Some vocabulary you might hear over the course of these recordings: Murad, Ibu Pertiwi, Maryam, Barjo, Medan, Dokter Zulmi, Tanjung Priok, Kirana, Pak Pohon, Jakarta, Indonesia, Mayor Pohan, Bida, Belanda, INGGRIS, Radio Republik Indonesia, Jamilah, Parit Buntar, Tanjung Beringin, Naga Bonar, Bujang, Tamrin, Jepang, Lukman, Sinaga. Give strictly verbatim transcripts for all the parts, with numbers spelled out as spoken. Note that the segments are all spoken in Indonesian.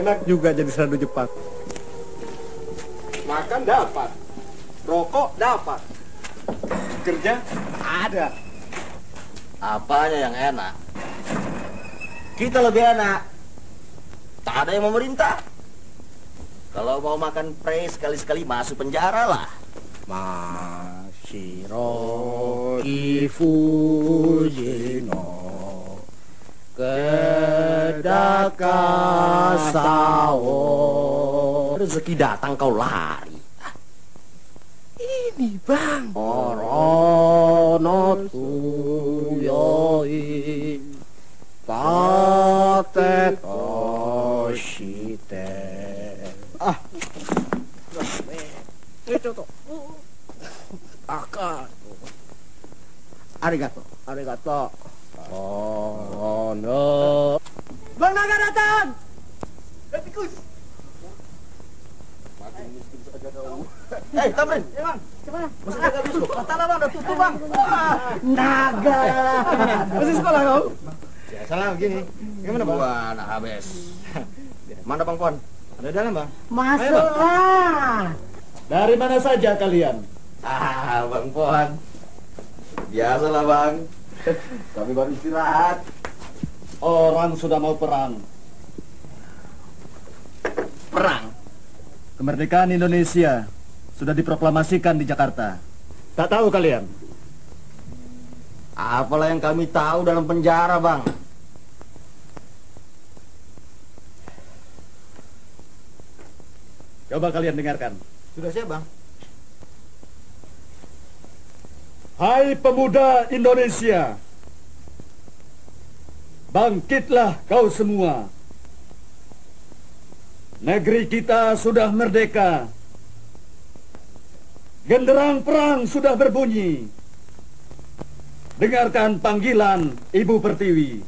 Enak juga jadi seradu Jepang. Makan dapat, rokok dapat, kerja ada. Apanya yang enak? Kita lebih enak. Tak ada yang memerintah. Kalau mau makan pre, sekali-sekali masuk penjara lah. Mashiroki Fujino Kedakasao. Rezeki datang kau lari. Ini bang Orono Tuyoi Tate Toshite. Ah, itu tuh. Akan. Arigato, arigato. Oh no. Bang Naga datang. Ketikus. Mati miskin saja kau. Eh, Tamrin, Bang. Gimana? Masih jaga bisu. Katalah Bang, udah tutup Bang. Naga. Masih sekolah kau? Ya, salah begini. Gimana Bang? Wah, nah habis. Mana Bang Pohon? Ada dalam Bang? Masuklah. Dari mana saja kalian? Ah, Bang Pohon. Biasalah Bang. Kami baru istirahat. Orang sudah mau perang. Perang? Kemerdekaan Indonesia sudah diproklamasikan di Jakarta. Tak tahu kalian? Apalah yang kami tahu dalam penjara Bang. Coba kalian dengarkan. Sudah siap, Bang. Hai pemuda Indonesia. Bangkitlah kau semua. Negeri kita sudah merdeka. Genderang perang sudah berbunyi. Dengarkan panggilan Ibu Pertiwi.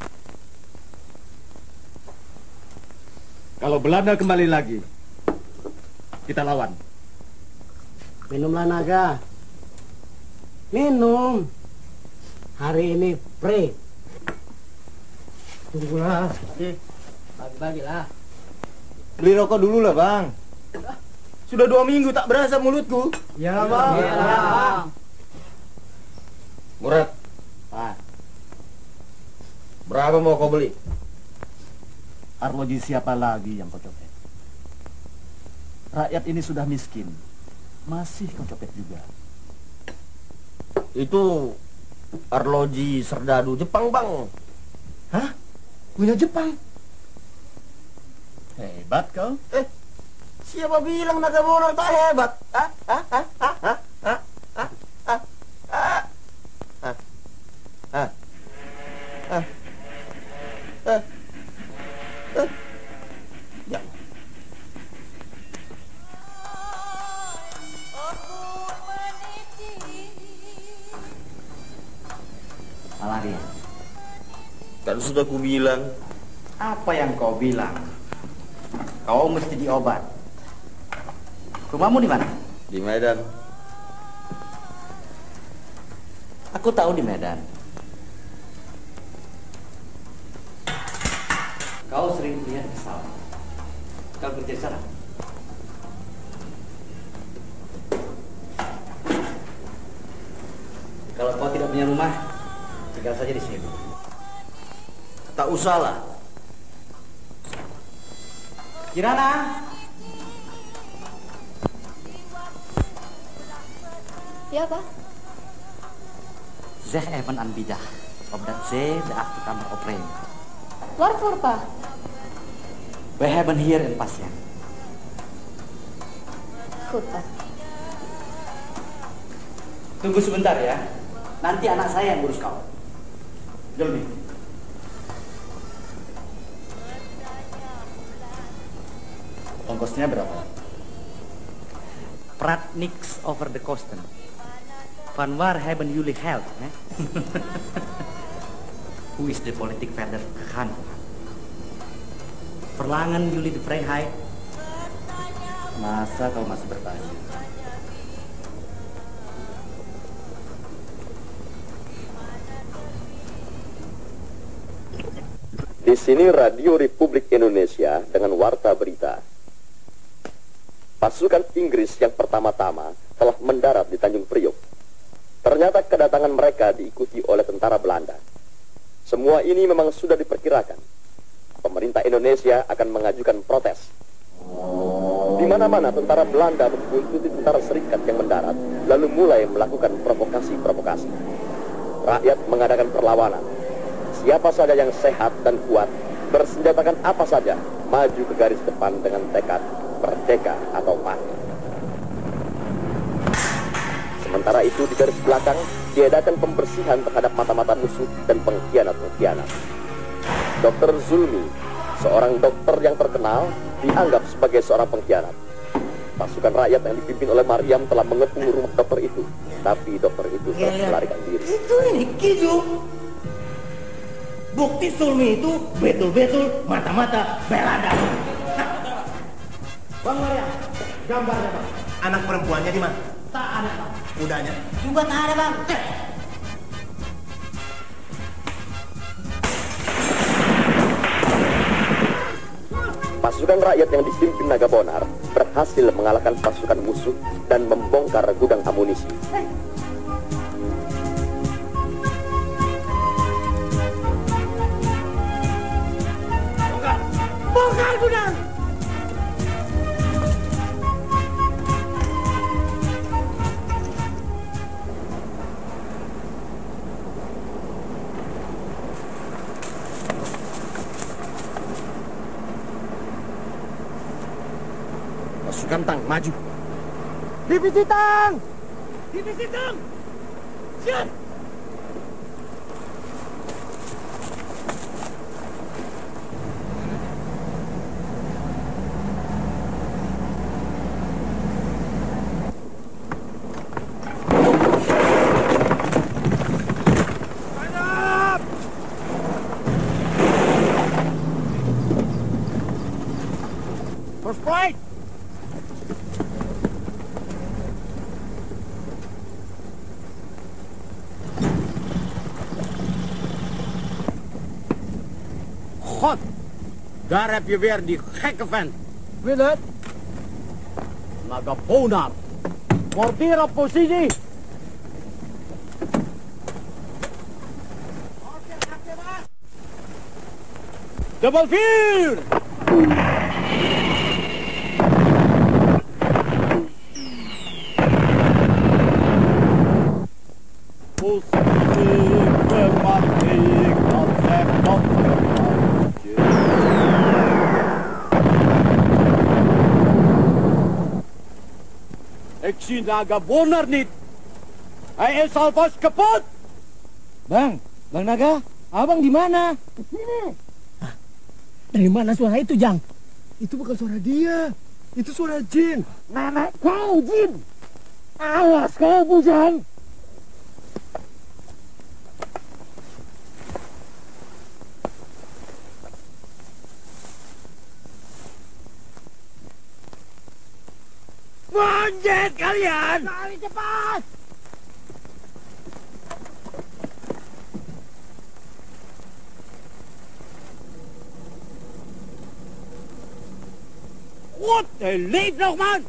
Kalau Belanda kembali lagi, kita lawan. Minumlah Naga. Minum. Hari ini pre. Tunggulah. Bagi-bagilah. Beli rokok dulu lah Bang. Sudah dua minggu tak berasa mulutku. Ya Bang. Ya, Bang. Murad. Pak. Berapa mau kau beli? Arloji siapa lagi yang kau coba? Rakyat ini sudah miskin, masih kau copet juga. Itu arloji serdadu Jepang Bang. Hah? Punya Jepang? Hebat kau. Eh, siapa bilang Naga Bonar tak hebat? Hah? Hah? Hah? Hah? Hah? Hah? Hah? Hah? Hah? Hah? Hah? Hah? Hah? Hah? Malaria. Kan sudah ku bilang. Apa yang kau bilang? Kau mesti diobat. Rumahmu di mana? Di Medan. Aku tahu di Medan. Kau sering lihat ke sawah. Kau kerja di sana. Kalau kau tidak punya rumah, tinggal saja di sini. Tak usahlah. Kirana. Ya, Pak. Zeh Evan Anbida. Obdat Zeh daak kamar opren. Warfor, Pak. We have been here in Pasien. Good, Pak. Tunggu sebentar ya. Nanti anak saya yang urus kau. Zulmi. Ongkosnya berapa? Pratniks over the costen. Van waar hebben jullie geld? Eh? Who is the politic verder gaan? Verlangen jullie de vrijheid? Masa kau masih bertanya? Di sini Radio Republik Indonesia dengan warta berita. Pasukan Inggris yang pertama-tama telah mendarat di Tanjung Priok. Ternyata kedatangan mereka diikuti oleh tentara Belanda. Semua ini memang sudah diperkirakan. Pemerintah Indonesia akan mengajukan protes. Di mana-mana tentara Belanda membuntuti tentara Serikat yang mendarat, lalu mulai melakukan provokasi-provokasi. Rakyat mengadakan perlawanan. Siapa saja yang sehat dan kuat, bersenjatakan apa saja, maju ke garis depan dengan tekad merdeka atau mati. Sementara itu di garis belakang, diadakan pembersihan terhadap mata-mata musuh dan pengkhianat-pengkhianat. Dokter Zulmi, seorang dokter yang terkenal, dianggap sebagai seorang pengkhianat. Pasukan rakyat yang dipimpin oleh Maryam telah mengepung rumah dokter itu, tapi dokter itu telah melarikan diri. Itu ini kijuk. Bukti Zulmi itu betul-betul mata-mata Belanda. Nah. Bang Maria, gambarnya Bang. Anak perempuannya di mana? Tak ada Bang. Mudanya? Juga tak ada Bang. Eh. Pasukan rakyat yang dipimpin Naga Bonar berhasil mengalahkan pasukan musuh dan membongkar gudang amunisi. Eh. Bongkar gudang. Pasukan Tang maju. Divisi Tang. Divisi Tang. Siap. God, daar heb je weer die gekke vent. Wil het? Naga Bonar. Mortier op positie. Dubbel vuur. Naga Bonar niet. Hij is alvast kapot. Bang, Bang Naga, abang di mana? Di sini. Hah? Dari mana suara itu, Jang? Itu bukan suara dia. Itu suara jin. Nenek kau jin. Awas kau, Bujang. Monjet kalian! Lari cepat! Wat, hij leeft nog, man!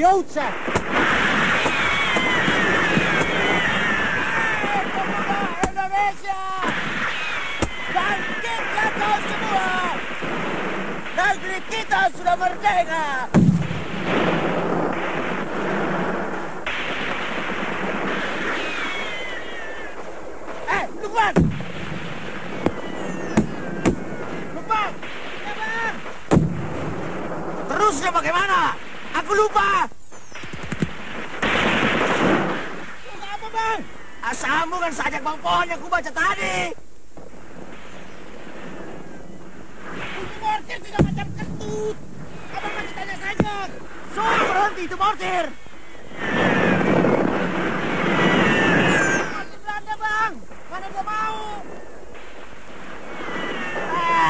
Joodse! Indonesia! Bangkitlah kau semua! Negeri kita sudah merdeka! Lukman! Lukman! Ya, Bang! Terusnya bagaimana? Aku lupa! Lupa apa, Bang? Sambungan saja Bang Pohon yang kubaca tadi! Ini mortir sudah macam kentut! Abang masih tanya saja! Suruh berhenti itu mortir! Mortir Belanda, Bang! Mana dia mau?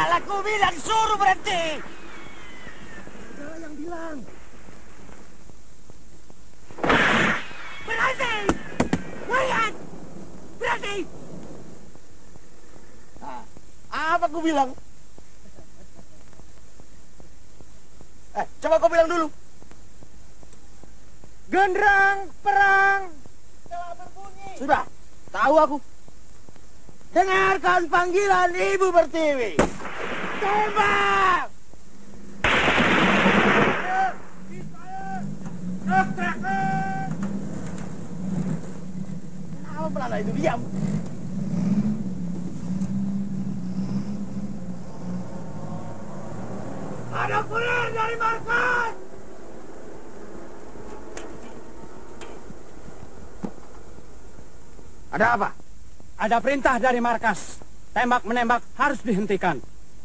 Ah, aku bilang suruh berhenti! Saudara yang bilang! Berhenti! Lihat! Berhenti! Ah, apa aku bilang? Eh, coba kau bilang dulu. Genderang, perang, telah berbunyi. Sudah, tahu aku. Dengarkan panggilan Ibu Pertiwi. Tembak! Kenapa Belanda itu diam? Ada kurir dari markas! Ada apa? Ada perintah dari markas. Tembak-menembak harus dihentikan.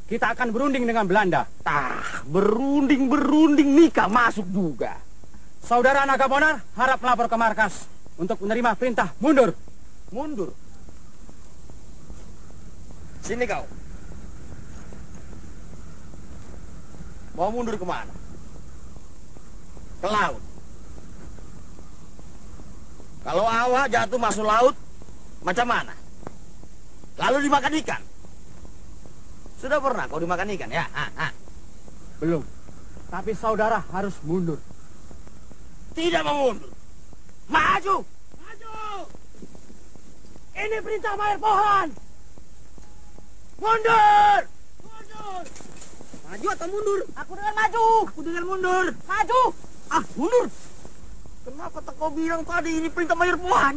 Kita akan berunding dengan Belanda. Tah, berunding-berunding nikah masuk juga. Saudara Naga Bonar harap melapor ke markas untuk menerima perintah mundur. Mundur? Sini kau. Mau mundur kemana? Ke laut. Kalau awak jatuh masuk laut, macam mana? Lalu dimakan ikan. Sudah pernah kau dimakan ikan ya? Ha, ha. Belum. Tapi saudara harus mundur. Tidak mau mundur. Maju! Maju! Ini perintah Mayor Pohan. Mundur! Mundur! Maju atau mundur? Aku dengar maju. Aku dengar mundur. Maju. Ah, mundur. Kenapa tak kau bilang tadi ini perintah Mayor Pohan?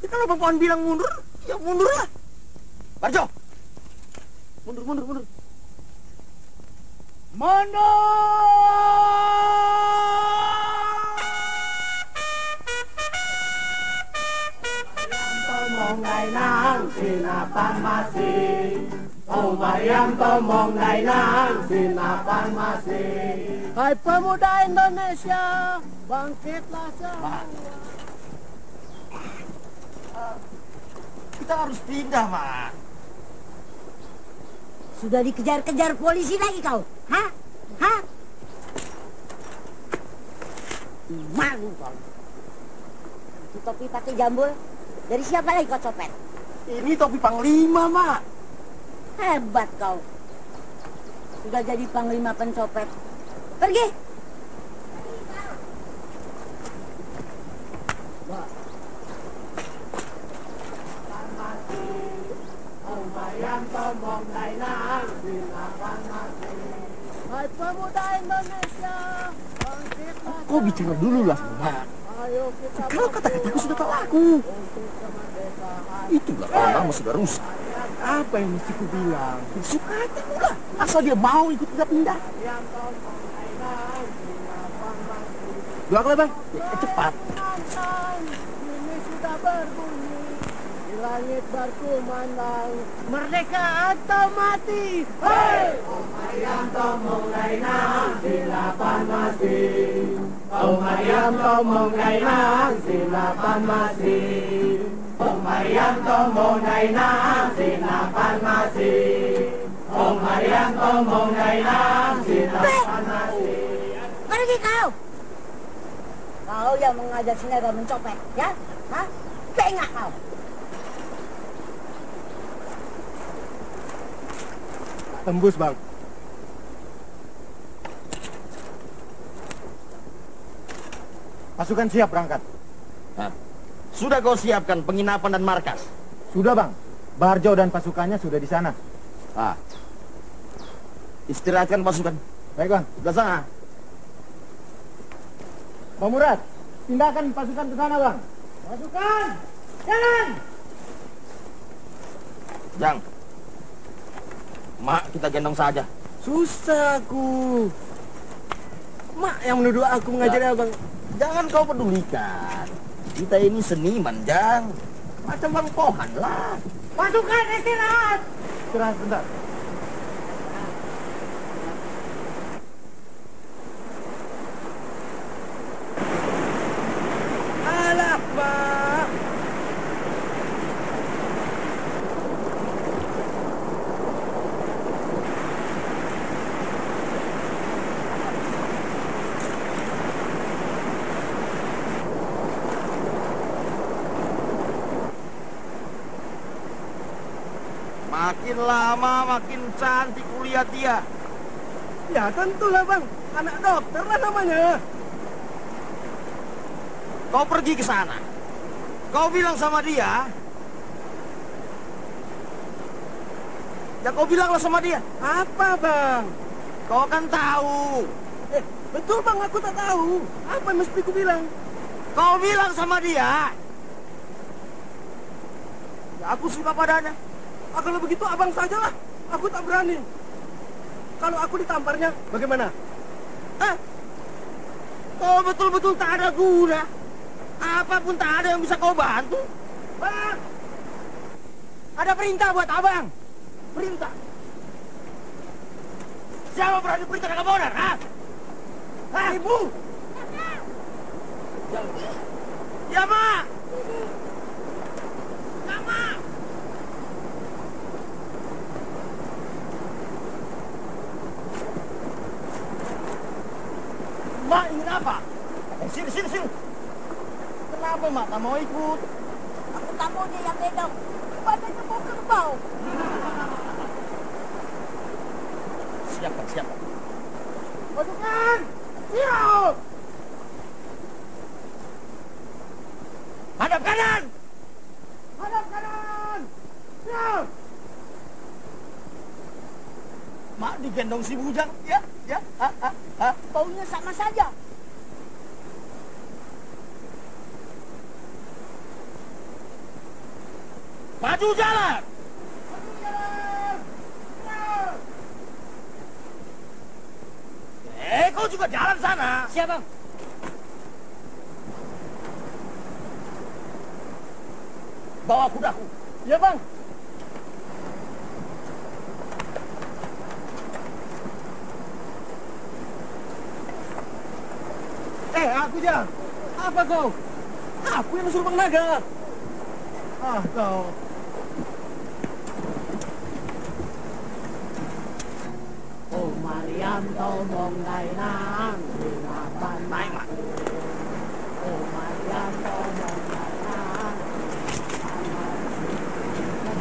Ya kalau Bang Pohan bilang mundur, ya mundur lah. Barjo. Mundur, mundur, mundur. Mundur. Oh Maryam tomong nainang sinapan masih. Hai pemuda Indonesia, bangkitlah semua. uh, Kita harus pindah, Mak. Sudah dikejar-kejar polisi lagi kau. Ha? Ha? Malu kau. Itu topi pakai jambul dari siapa lagi kau copet? Ini topi panglima, Mak. Hebat kau. Sudah jadi panglima pencopet. Pergi. Kau bicara dulu lah, Mbak. Kalau kata-kataku sudah tak laku. Itulah orang sudah rusak. Apa yang mesti ku bilang? Besok hati pula. Asal dia mau ikut kita pindah. Dua kali, Bang. Ya, cepat. Ini sudah berbunyi. Di langit berkumandang. Merdeka atau mati. Hei! Oh Maryam tomong nainang silapan mati. Oh Maryam tomong nainang silapan mati. Om Maryam tomong nainang sinapan masih. Om Maryam tomong nainang sinapan masih. Pergi kau. Kau yang mengajak Sinaga mencopet, ya? Hah? Bengak kau. Tembus, Bang. Pasukan siap berangkat. Hah? Sudah kau siapkan penginapan dan markas? Sudah, Bang. Barjo dan pasukannya sudah di sana. Ah. Istirahatkan pasukan. Baik, Bang. Sebelah sana. Pak Murad, pindahkan pasukan ke sana, Bang. Pasukan, jalan! Jang, Mak kita gendong saja. Susah aku. Mak yang menuduh aku mengajari abang. Jangan kau pedulikan. Kita ini seniman, Jang. Macam Bang Pohan lah. Pasukan istirahat. Istirahat bentar. Alah, Pak. Makin lama makin cantik kuliah dia. Ya tentulah, Bang. Anak dokter lah namanya. Kau pergi ke sana. Kau bilang sama dia. Ya kau bilanglah sama dia. Apa, Bang? Kau kan tahu. Eh, betul, Bang, aku tak tahu. Apa mesti ku bilang? Kau bilang sama dia. Ya aku suka padanya. Ah, kalau begitu abang sajalah. Aku tak berani. Kalau aku ditamparnya, bagaimana? Eh, kau betul-betul tak ada guna. Apapun tak ada yang bisa kau bantu. Bang, ada perintah buat abang. Perintah. Siapa berani perintah Naga Bonar, ha? Ha? Ibu. Ya, Mak. Ya, Mak. Mak ingin apa? Eh, sini, sini, sini. Kenapa Mak tak mau ikut? Aku tak mau dia yang gendong. Badan jempol kerbau. Siap, Pak, siap. Pasukan, siap. Hadap kanan. Hadap kanan. Siap. Mak digendong si Bujang, ya, ya, ha, ha, ha. Baunya sama saja. Maju jalan! Maju jalan! Jalan! Eh, kau juga jalan sana! Siap, Bang. Bawa kudaku. Ya, Bang. Eh, aku jalan. Apa kau? Aku yang suruh Bang Naga. Ah, kau. Oh Maryam tolong lainang delapan naik Mak. Oh Maryam tolong lainang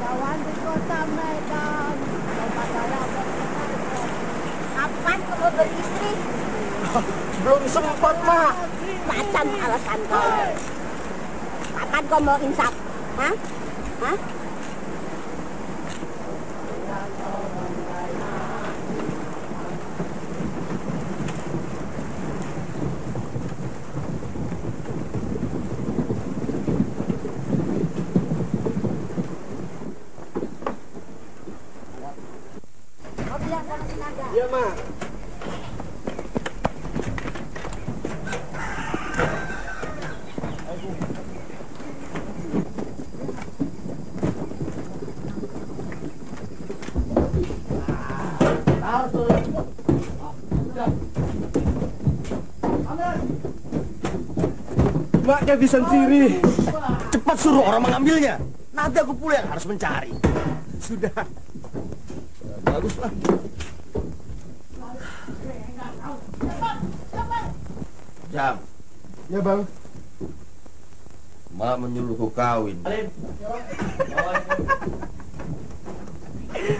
kawan di kota Medan kepada rakyat kapan kamu beristri? Belum sempat, Mak. Macam alasan kau. Kapan kau mau insaf? Hah? Hah? Iya, Mak. Mak, dia bisa sendiri. Cepat suruh orang mengambilnya. Nanti aku pulang harus mencari. Sudah. Baguslah. Jam. Ya, Bang. Mak menyuruhku kawin.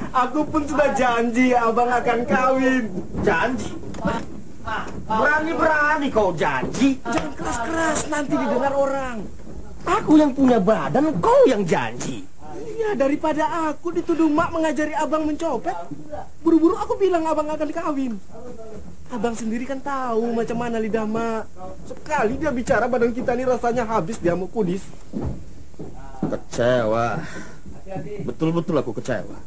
Aku pun sudah janji abang akan kawin. Janji? Berani-berani kau janji. Jangan keras-keras, nanti didengar orang. Aku yang punya badan, kau yang janji. Iya, daripada aku dituduh Mak mengajari abang mencopet. Buru-buru aku bilang abang akan kawin. Abang sendiri kan tahu macam mana lidah Mak. Sekali dia bicara badan kita ini rasanya habis dia mau kudis. Kecewa. Betul-betul aku kecewa.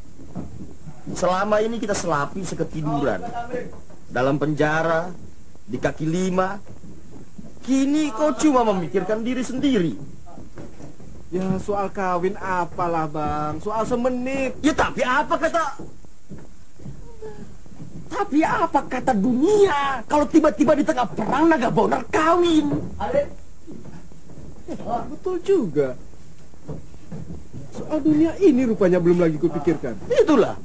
Selama ini kita selapi seketiduran. Dalam penjara, di kaki lima. Kini kau cuma memikirkan diri sendiri. Ya soal kawin apalah bang, soal semenit. Ya tapi apa kata... Tapi apa kata dunia kalau tiba-tiba di tengah perang Naga Bonar kawin? Eh, betul juga. Soal dunia ini rupanya belum lagi kupikirkan. Itulah.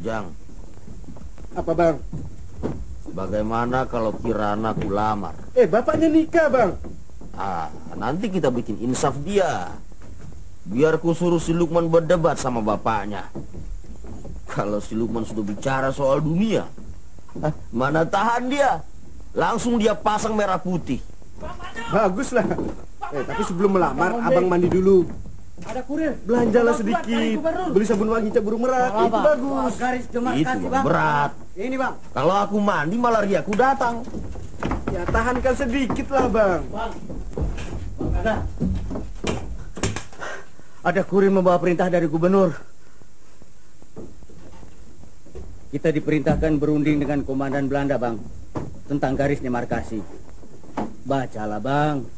Jang. Apa bang? Bagaimana kalau Kirana kulamar? Eh bapaknya nikah bang. Ah nanti kita bikin insaf dia. Biar ku suruh si Lukman berdebat sama bapaknya. Kalau si Lukman sudah bicara soal dunia, hah, mana tahan dia? Langsung dia pasang merah putih. Baguslah. Eh tapi sebelum melamar abang mandi dulu. Ada kurir. Belanjalah sedikit. Beli sabun wangi cat burung merak. Itu bagus. Itu berat. Ini bang. Kalau aku mandi malaria aku datang. Ya tahankan sedikit lah bang. Bang. Ada. Ada kurir membawa perintah dari gubernur. Kita diperintahkan berunding dengan komandan Belanda bang. Tentang garis demarkasi. Bacalah bang.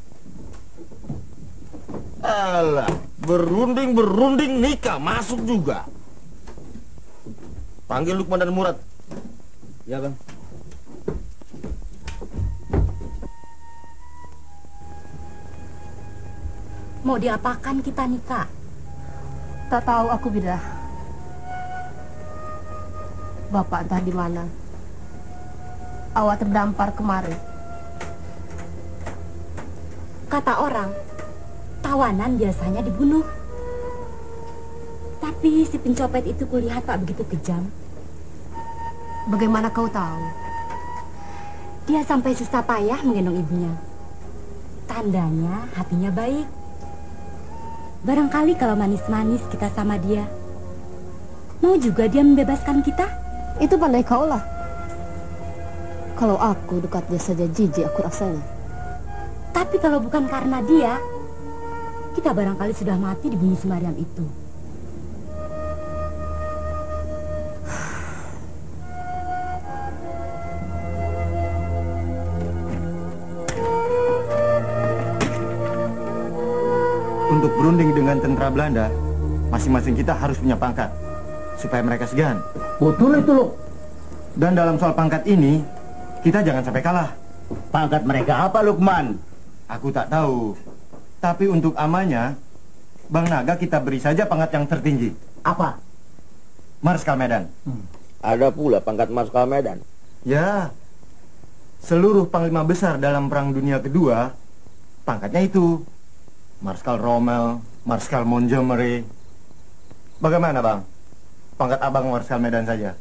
Alah, berunding-berunding nikah masuk juga. Panggil Lukman dan Murad. Ya, bang. Mau diapakan kita nikah? Tak tahu aku, Bida. Bapak entah di mana. Awak terdampar kemarin. Kata orang, tawanan biasanya dibunuh. Tapi si pencopet itu kulihat tak begitu kejam. Bagaimana kau tahu? Dia sampai susah payah menggendong ibunya. Tandanya hatinya baik. Barangkali kalau manis-manis kita sama dia, mau juga dia membebaskan kita? Itu pandai kau lah. Kalau aku dekat dia saja jijik aku rasanya. Tapi kalau bukan karena dia, kita barangkali sudah mati dibunuh si Maryam itu. Untuk berunding dengan tentara Belanda, masing-masing kita harus punya pangkat supaya mereka segan. Betul itu loh. Dan dalam soal pangkat ini, kita jangan sampai kalah. Pangkat mereka apa, Lukman? Aku tak tahu. Tapi untuk amannya, Bang Naga kita beri saja pangkat yang tertinggi. Apa? Marskal Medan. Hmm. Ada pula pangkat Marskal Medan. Ya, seluruh panglima besar dalam Perang Dunia Kedua, pangkatnya itu. Marskal Rommel, Marskal Montgomery. Bagaimana Bang? Pangkat abang Marskal Medan saja.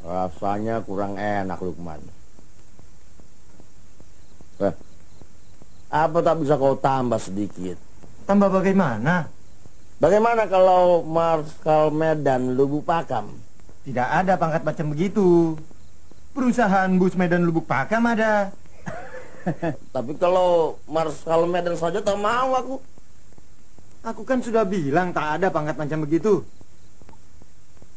Rasanya kurang enak, Lukman. Eh. Apa tak bisa kau tambah sedikit? Tambah bagaimana? Bagaimana kalau Marskal Medan Lubuk Pakam? Tidak ada pangkat macam begitu. Perusahaan bus Medan Lubuk Pakam ada. Tapi kalau Marskal Medan saja tak mau aku. Aku kan sudah bilang tak ada pangkat macam begitu.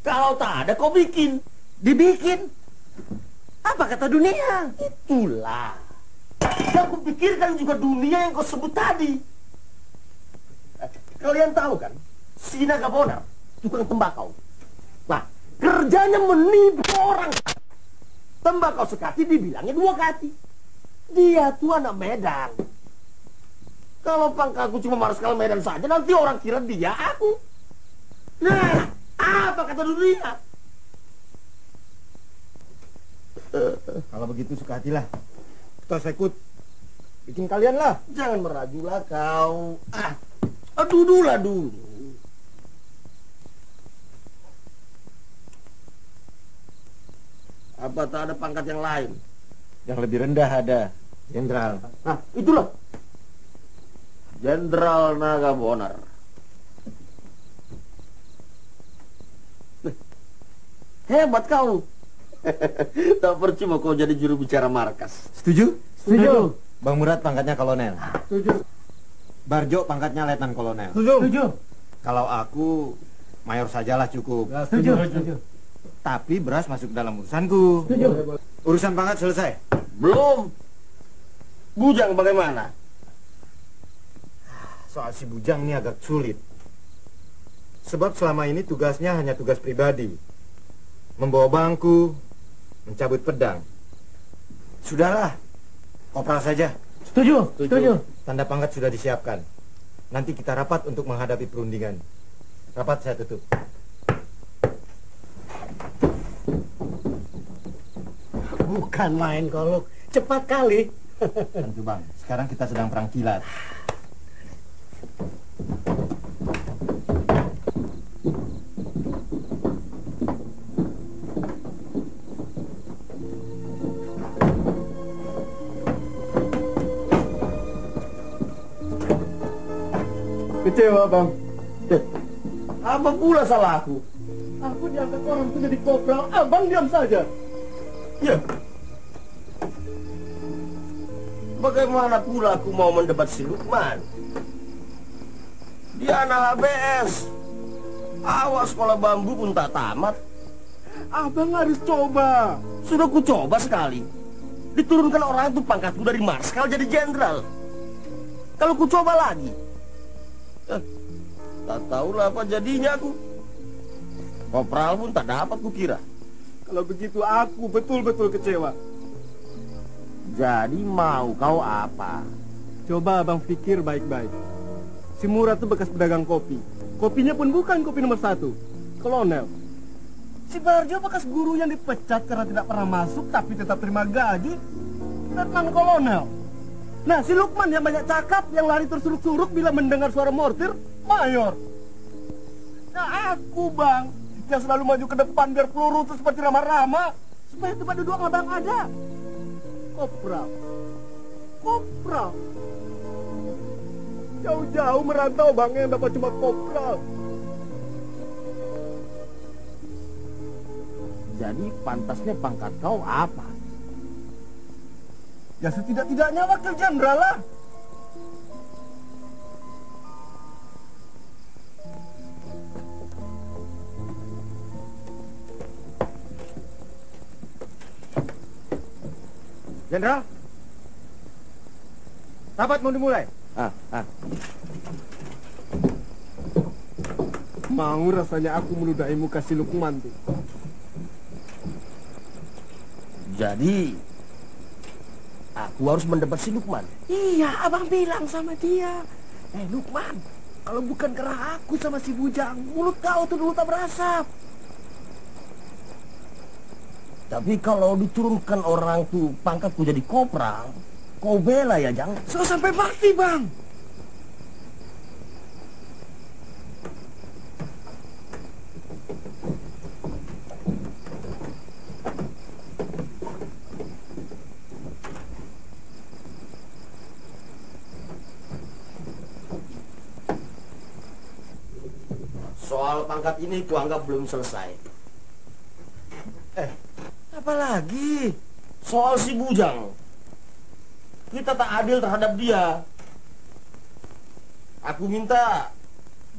Kalau tak ada kau bikin. Dibikin. Apa kata dunia? Itulah. Yang kupikirkan juga dunia yang kau sebut tadi. Kalian tahu kan, Sinaga Bonar, tukang tembakau. Nah, kerjanya menipu orang. Tembakau sekati dibilangnya dua kati. Dia tuh anak Medan. Kalau pangkatku cuma Marskal Medan saja, nanti orang kira dia aku. Nah, apa kata dunia? Kalau begitu suka hatilah. Kita sekut. Bikin kalian lah. Jangan merajulah kau. Ah, dudulah dulu. Apa tak ada pangkat yang lain? Yang lebih rendah ada, jenderal. Nah, itulah. Jenderal Naga Bonar. Hebat kau. Tak percuma kau jadi juru bicara markas. Setuju? Setuju. Bang Murad pangkatnya kolonel. Setuju. Barjo pangkatnya letnan kolonel. Setuju. Setuju. Kalau aku mayor sajalah cukup. Setuju. Setuju. Tapi beras masuk dalam urusanku. Setuju. Urusan pangkat selesai? Belum. Bujang bagaimana? Soal si Bujang ini agak sulit. Sebab selama ini tugasnya hanya tugas pribadi. Membawa bangku, mencabut pedang. Sudahlah, kopral saja. Setuju, setuju. Tanda pangkat sudah disiapkan. Nanti kita rapat untuk menghadapi perundingan. Rapat saya tutup. Bukan main kolok, cepat kali. Tentu bang, sekarang kita sedang perang kilat. Kecewa bang. Apa pula salah aku? Aku diangkat orang itu jadi kopral. Abang diam saja. Ya. Bagaimana pula aku mau mendebat si Lukman? Dia anak H B S. Awas sekolah bambu pun tak tamat. Abang harus coba. Sudah ku coba sekali. Diturunkan orang itu pangkatku dari marskal jadi jenderal. Kalau ku coba lagi, Eh, tak tahulah apa jadinya aku. Kopral pun tak dapat kukira. Kalau begitu aku betul-betul kecewa. Jadi mau kau apa? Coba abang pikir baik-baik. Si Murad tuh bekas pedagang kopi. Kopinya pun bukan kopi nomor satu, kolonel. Si Barjo bekas guru yang dipecat karena tidak pernah masuk tapi tetap terima gaji, letnan kolonel. Nah, si Lukman yang banyak cakap, yang lari tersuruk-suruk bila mendengar suara mortir, mayor. Nah, aku bang, yang selalu maju ke depan biar peluru itu seperti ramah-ramah, supaya tempat duduk abang ada. Kopral. Kopral. Jauh-jauh merantau bang, yang dapat cuma kopral. Jadi pantasnya pangkat kau apa? Ya setidak-tidaknya wakil jenderal lah. Jenderal, rapat mau dimulai. Ah, ah. Mau rasanya aku meludahi muka si Lukman tuh. Jadi aku harus mendebat si Lukman. Iya, abang bilang sama dia. Eh Lukman, kalau bukan karena aku sama si Bujang, mulut kau tuh dulu tak berasap. Tapi kalau diturunkan orang tuh pangkatku jadi kopral, kau bela ya Jang. So sampai mati bang. Soal pangkat ini kuanggap belum selesai. Eh, apalagi soal si Bujang. Kita tak adil terhadap dia. Aku minta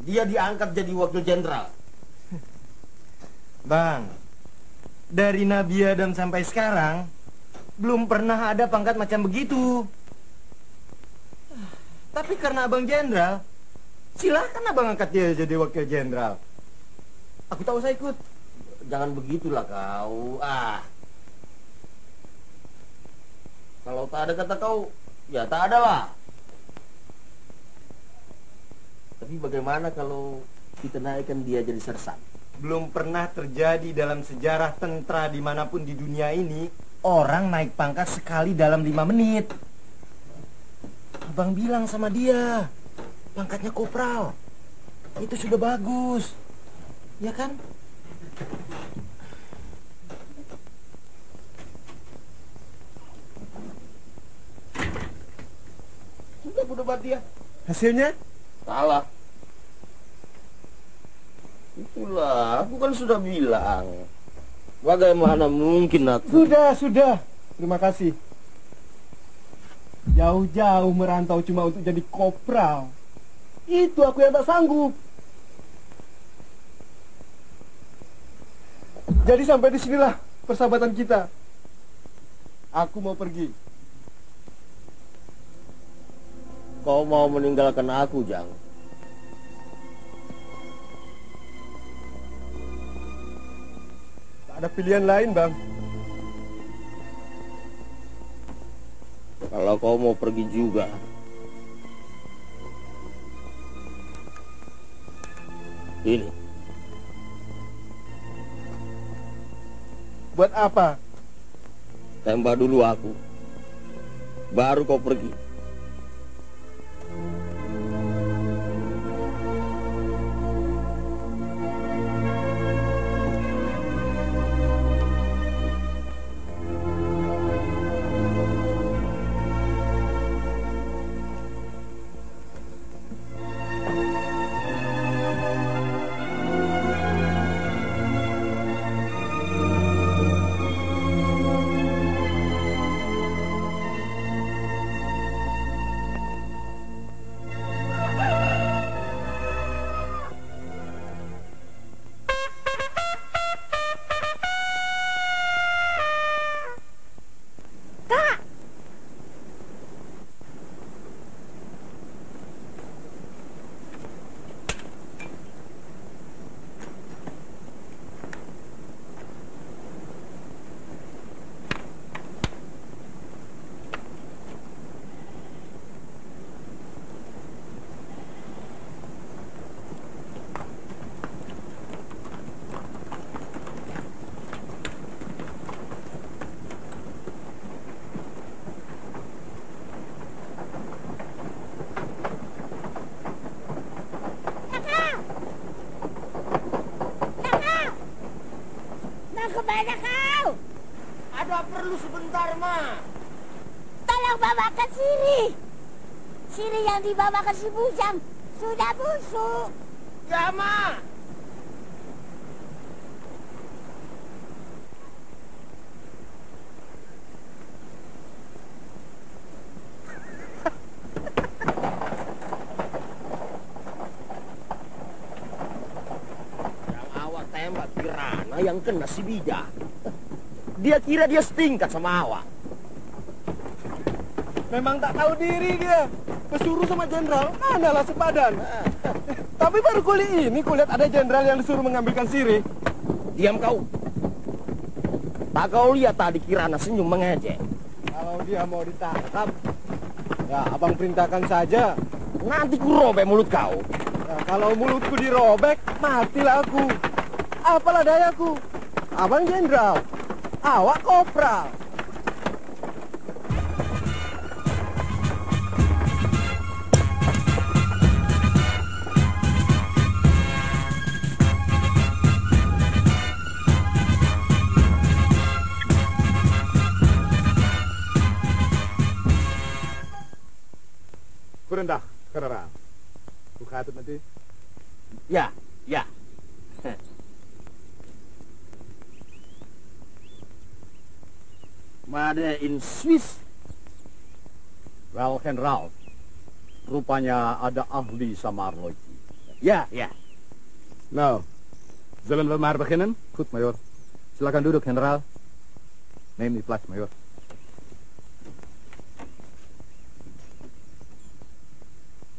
dia diangkat jadi wakil jenderal. Bang, dari Nabi Adam sampai sekarang belum pernah ada pangkat macam begitu. Tapi karena abang jenderal, silahkan abang angkat dia jadi wakil jenderal. Aku tak usah ikut. Jangan begitulah kau. Ah, kalau tak ada kata kau, ya tak ada lah. Tapi bagaimana kalau kita naikkan dia jadi sersan? Belum pernah terjadi dalam sejarah tentara dimanapun di dunia ini, orang naik pangkat sekali dalam lima menit. Abang bilang sama dia, pangkatnya kopral itu sudah bagus, ya kan? Sudah buat dia. Hasilnya? Salah. Itulah, aku kan sudah bilang. Bagaimana mungkin aku? Sudah, sudah. Terima kasih. Jauh-jauh merantau cuma untuk jadi kopral. Itu aku yang tak sanggup. Jadi sampai disinilah persahabatan kita. Aku mau pergi. Kau mau meninggalkan aku, Jang? Tak ada pilihan lain, Bang. Kalau kau mau pergi juga, ini buat apa? Tembak dulu aku, baru kau pergi. Kemana kau? Ada perlu sebentar, Ma. Tolong bawakan sirih. Sirih yang dibawakan si Bujang sudah busuk. Ya, Ma. Yang kena si Bida. Dia kira dia setingkat sama awak. Memang tak tahu diri dia. Pesuruh sama jenderal manalah sepadan. Tapi baru kali ini kulihat ada jenderal yang disuruh mengambilkan sirih. Diam kau. Tak kau lihat tadi Kirana senyum mengejek. Kalau dia mau ditangkap, ya abang perintahkan saja. Nanti ku robek mulut kau. Ya, kalau mulutku dirobek, matilah aku. Apalah dayaku, abang jenderal, awak kopral. Kurendah, kerana buka itu nanti. Ya, ya. Made in Swiss. Well, General, rupanya ada ahli sama arloji. Ya, ya. Nou, zullen we maar beginnen? Goed, Major. Silakan duduk, General. Neem die plaats, Major.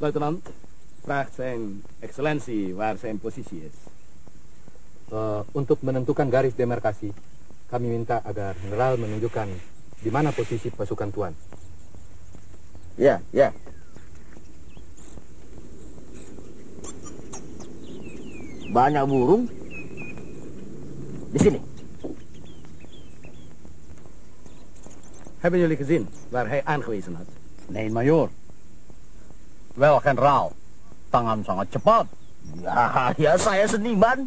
Luitenant, vraagt zijn excellentie waar zijn positie is. Uh, untuk menentukan garis demarkasi, kami minta agar General menunjukkan di mana posisi pasukan Tuan. Ya, ya. Banyak burung di sini. Hebben jullie gezien waar hij aangewezen had? Nee, Major. Wel, Generaal. Tangan sangat cepat. Ya, ya saya seniman.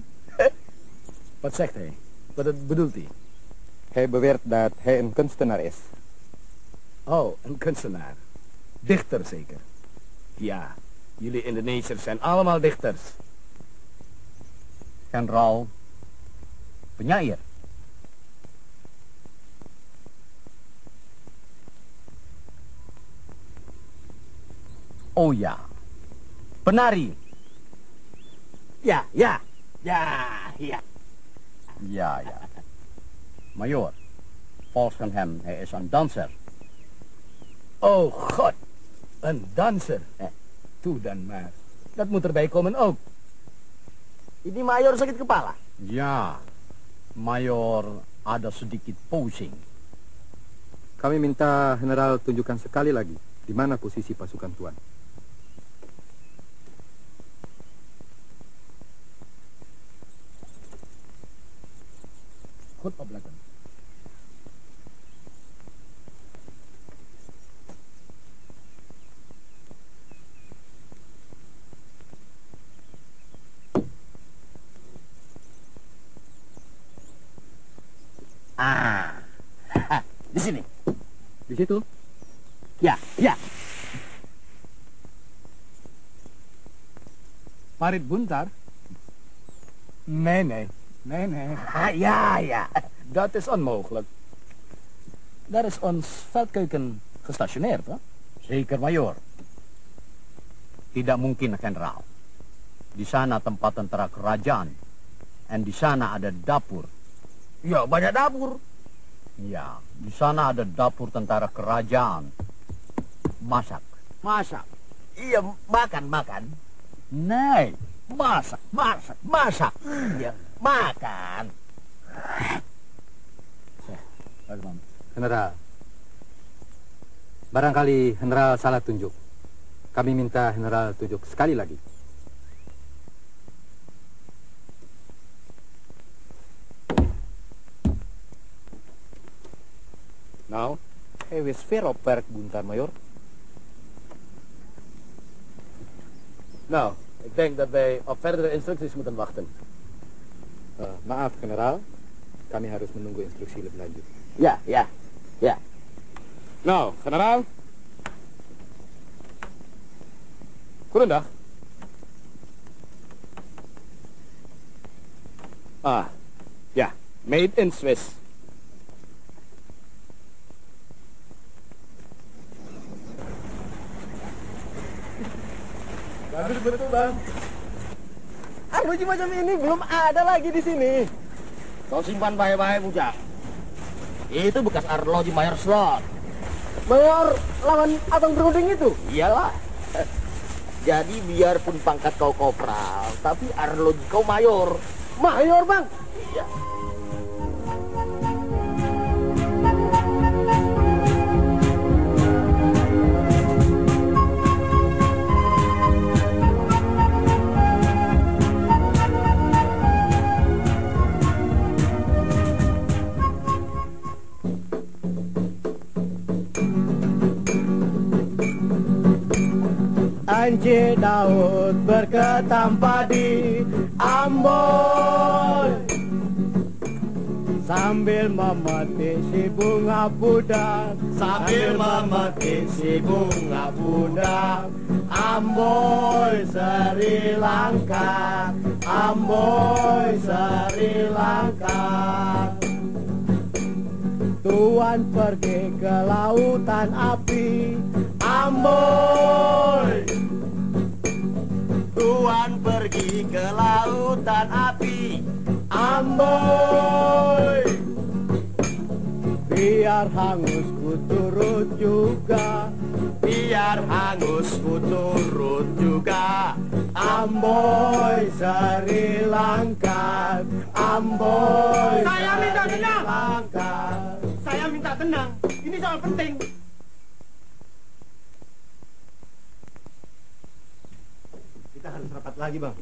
Wat zegt hij? Wat bedoelt hij? Hij beweert dat hij een kunstenaar is. Oh, een kunstenaar. Dichter zeker. Ja, Jullie Indonesiërs zijn allemaal dichters. Generaal, penyair. Oh ya, penari. Ya, ya, ya, ya. Ja, ja. Majoor, Paul van hem, hij is een danser. Oh god, een danser. Eh, toe dan maar. Dat moet erbij komen ook. Ini mayor sakit kepala? Ya, mayor ada sedikit pusing. Kami minta general tunjukkan sekali lagi di mana posisi pasukan tuan. Goed op belakang. Ah, di sini, di situ. Ya, ya. Parit Buntar. Nee, nee. Nee, nee. Ah, ja, ja. Dat is onmogelijk. Daar is ons veldkeuken gestationeerd, hè? Zeker, majoor. Tidak mungkin, generaal. Di sana tempat tentara kerajaan. En di sana ada dapur. Ya, banyak dapur. Ya, di sana ada dapur tentara kerajaan. Masak. Masak. Iya, makan, makan. Nee, masak, masak, masak. Iya. Makan. General, barangkali general salah tunjuk. Kami minta general tunjuk sekali lagi. Now, he was fair of Parit Buntar, mayor. Nou, ik denk dat wij op verdere instructies moeten wachten. Uh, maaf, generaal. Kami harus menunggu instruksi lebih lanjut. Ya, ya, ya. Nou, generaal. Goedendag. Ah, ja. Made in Swiss. Bagus betul, Bang. Arloji macam ini belum ada lagi di sini. Kau simpan baik-baik, Bujang. Itu bekas arloji Mayor Slot. Mayor lawan abang beruding itu? Iyalah. Jadi biarpun pangkat kau kopral, tapi arloji kau mayor. Mayor, Bang? Iya. Anjir Daud berketampa di Ambon sambil memetik si bunga pudar, sambil memetik si bunga pudar. Ambon Sri Lanka, Ambon Sri Lanka. Tuan pergi ke lautan api Ambon. Tuan pergi ke lautan api Ambon. Biar hangus ku turut juga, biar hangus ku turut juga. Ambon Sri Lanka, Ambon Saya minta tenang Lanka. Saya minta tenang, ini soal penting. Kita harus rapat lagi, Bang.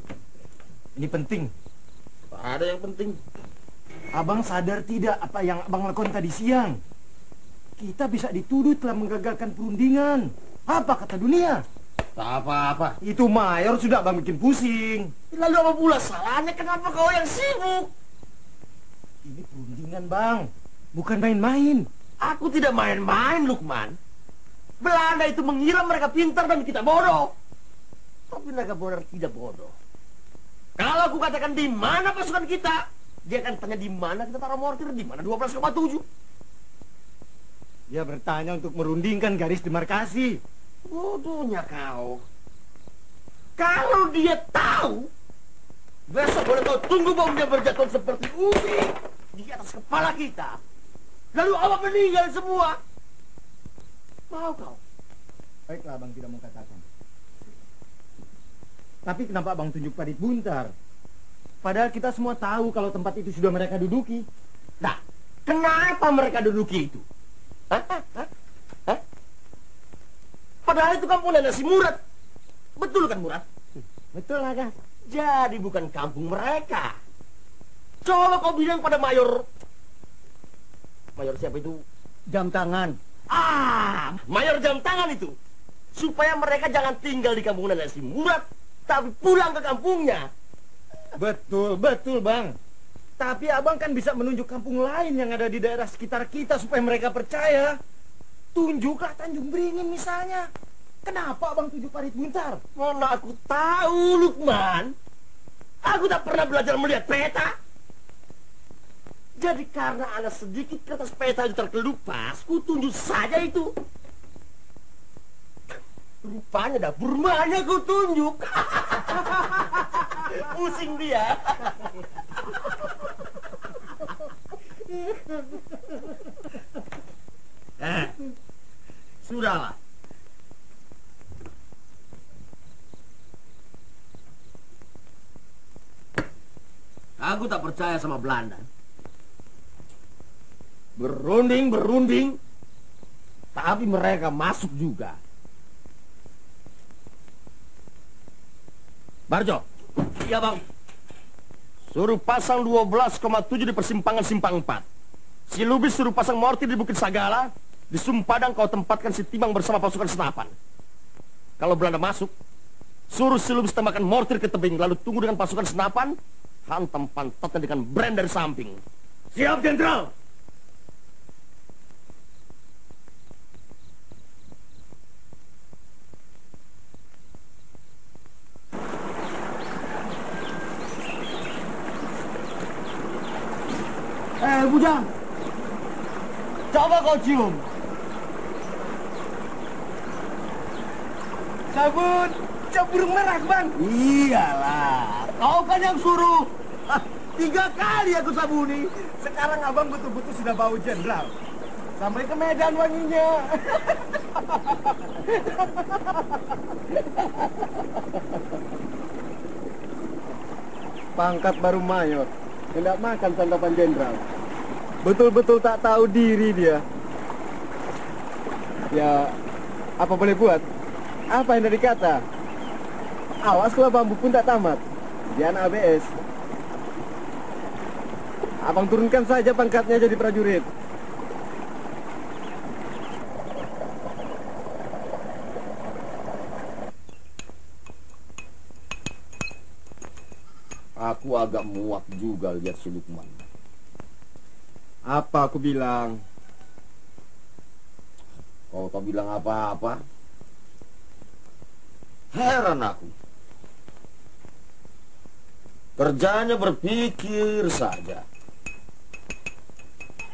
Ini penting. Ada yang penting. Abang sadar tidak apa yang abang lakukan tadi siang? Kita bisa dituduh telah menggagalkan perundingan. Apa kata dunia? Tak apa-apa. Itu mayor sudah abang bikin pusing. Lalu apa pula salahnya? Kenapa kau yang sibuk? Ini perundingan, Bang. Bukan main-main. Aku tidak main-main, Lukman. Belanda itu mengira mereka pintar dan kita bodoh. Tapi Naga Bonar tidak bodoh. Kalau aku katakan di mana pasukan kita, dia akan tanya di mana kita taruh mortir, di mana dua belas koma tujuh. Dia bertanya untuk merundingkan garis demarkasi. Bodohnya kau. Kalau dia tahu, besok boleh kau tunggu bomnya berjatuh seperti ubi di atas kepala kita. Lalu awak meninggal semua. Mau kau? Baiklah, Bang tidak mau katakan. Tapi kenapa Bang tunjuk Parit Buntar? Padahal kita semua tahu kalau tempat itu sudah mereka duduki. Nah, kenapa mereka duduki itu? Hah? Hah? Hah? Padahal itu kampungnya si Murad. Betul kan Murad? Betul Naga. Jadi bukan kampung mereka. Coba kau bilang pada Mayor. Mayor siapa itu? Jam tangan. Ah, Mayor jam tangan itu. Supaya mereka jangan tinggal di kampung nenek si Murad, tapi pulang ke kampungnya. Betul, betul Bang. Tapi Abang kan bisa menunjuk kampung lain yang ada di daerah sekitar kita supaya mereka percaya. Tunjuklah Tanjung Beringin misalnya. Kenapa Abang tunjuk Parit Buntar? Mana aku tahu Lukman. Aku tak pernah belajar melihat peta. Jadi karena ada sedikit kertas peta itu terkelupas, ku tunjuk saja itu. Rupanya dah bermanya ku tunjuk. Pusing dia. Eh, sudahlah. Aku tak percaya sama Belanda. Berunding, berunding. Tapi mereka masuk juga. Barjo. Iya Bang. Suruh pasang dua belas koma tujuh di persimpangan simpang empat. Si Lubis suruh pasang mortir di Bukit Sagala. Di Sumpadang kau tempatkan si Timang bersama pasukan senapan. Kalau Belanda masuk, suruh si Lubis tembakan mortir ke tebing, lalu tunggu dengan pasukan senapan. Hantam pantatnya dengan brand dari samping. Siap Jenderal. Eh, Bujang, coba kau cium. Sabun cap burung merah, Bang. Iyalah, kau kan yang suruh. Hah, tiga kali aku sabuni. Sekarang Abang betul-betul sudah bau Jenderal. Sampai ke Medan wanginya. Pangkat baru mayor, hendak makan santapan Jenderal. Betul-betul tak tahu diri dia. Ya, apa boleh buat? Apa yang dari kata? Awas kalau bambu pun tak tamat. Dia anak A B S. Abang turunkan saja pangkatnya jadi prajurit. Aku agak muak juga lihat si Lukman. Apa aku bilang? Kalau kau bilang apa-apa, heran aku. Kerjanya berpikir saja.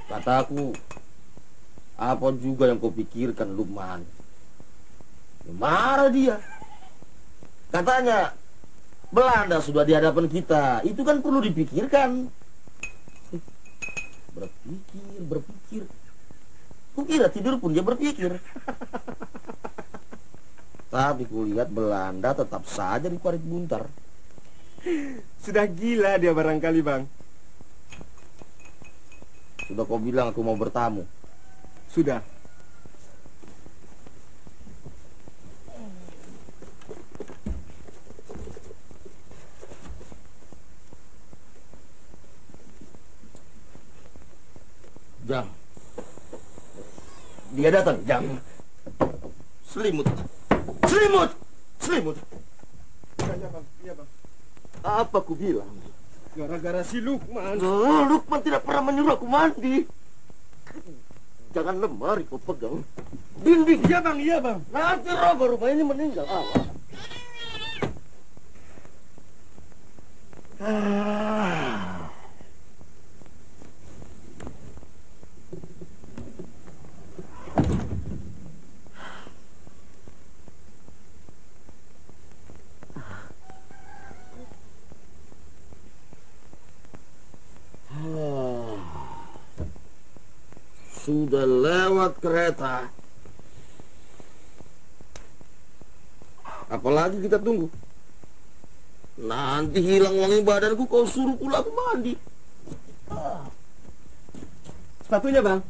Kataku, apa juga yang kau pikirkan Lukman? Marah dia. Katanya Belanda sudah di hadapan kita. Itu kan perlu dipikirkan. Berpikir, berpikir. Kukira tidur pun dia berpikir. Tapi kulihat Belanda tetap saja di Parit Buntar. Sudah gila dia barangkali Bang. Sudah kau bilang aku mau bertamu. Sudah. Jang. Dia datang, Jang. Selimut. Selimut. Selimut. Iya, Bang. Iya, Bang. Apa ku bilang? Gara-gara si Lukman. Oh, Lukman tidak pernah menyuruh aku mandi. Jangan lemari kau pegang. Dinding. Iya, Bang. Iya, Bang. Nanti roboh rumah ini meninggal. Allah. Sudah lewat kereta. Apalagi kita tunggu. Nanti hilang wangi badanku kau suruh pulang mandi. Sepatunya, Bang.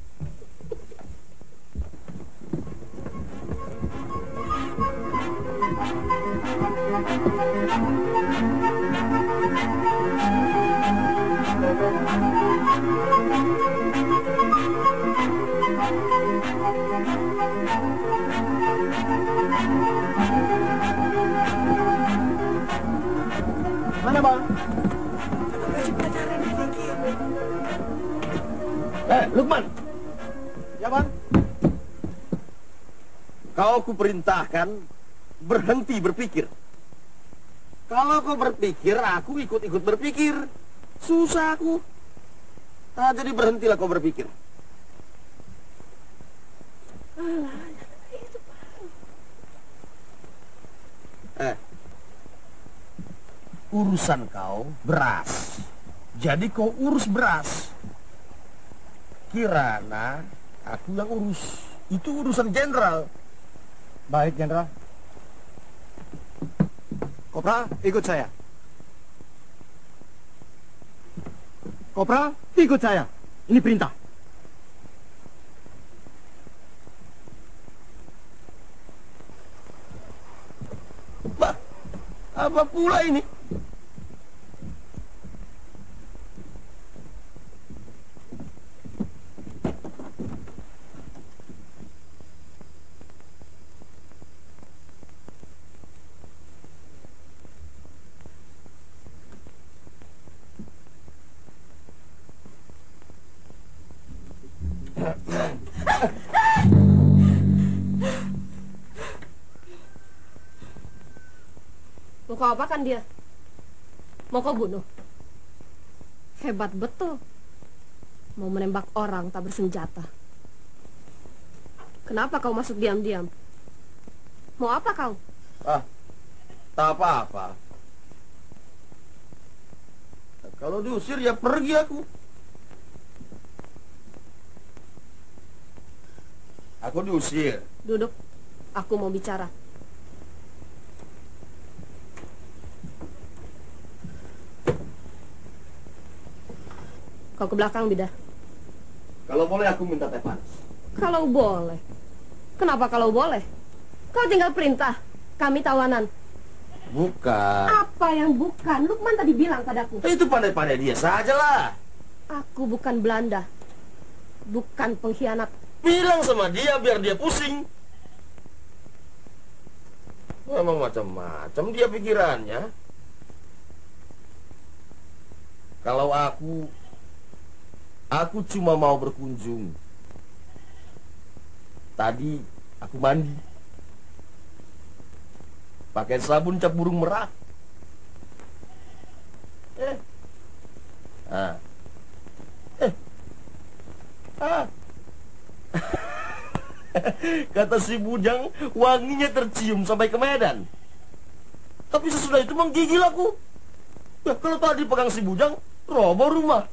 Mana, Bang? Eh, Lukman. Ya, Bang. Kau kuperintahkan berhenti berpikir. Kalau kau berpikir, aku ikut-ikut berpikir. Susah aku. Nah, jadi berhentilah kau berpikir. Eh, urusan kau beras. Jadi kau urus beras. Kirana, aku yang urus. Itu urusan jenderal. Baik, jenderal. Kopra, ikut saya. Kopra, ikut saya. Ini perintah. Bah, apa pula ini? Mau kau apakan dia? Mau kau bunuh? Hebat betul. Mau menembak orang tak bersenjata. Kenapa kau masuk diam-diam? Mau apa kau? Ah, tak apa-apa. Kalau diusir ya pergi aku. Aku diusir. Duduk, aku mau bicara. Kau ke belakang, Bida. Kalau boleh aku minta teh panas. Kalau boleh? Kenapa kalau boleh? Kau tinggal perintah. Kami tawanan. Bukan. Apa yang bukan? Lukman tadi bilang padaku. Itu pandai-pandai dia sajalah. Aku bukan Belanda. Bukan pengkhianat. Bilang sama dia biar dia pusing. Memang macam-macam dia pikirannya. Kalau aku... Aku cuma mau berkunjung. Tadi aku mandi pakai sabun cap burung merah. Eh, ah, eh, ah. Kata si Bujang, wanginya tercium sampai ke Medan. Tapi sesudah itu menggigil aku. Nah, kalau tadi pegang si Bujang, roboh rumah.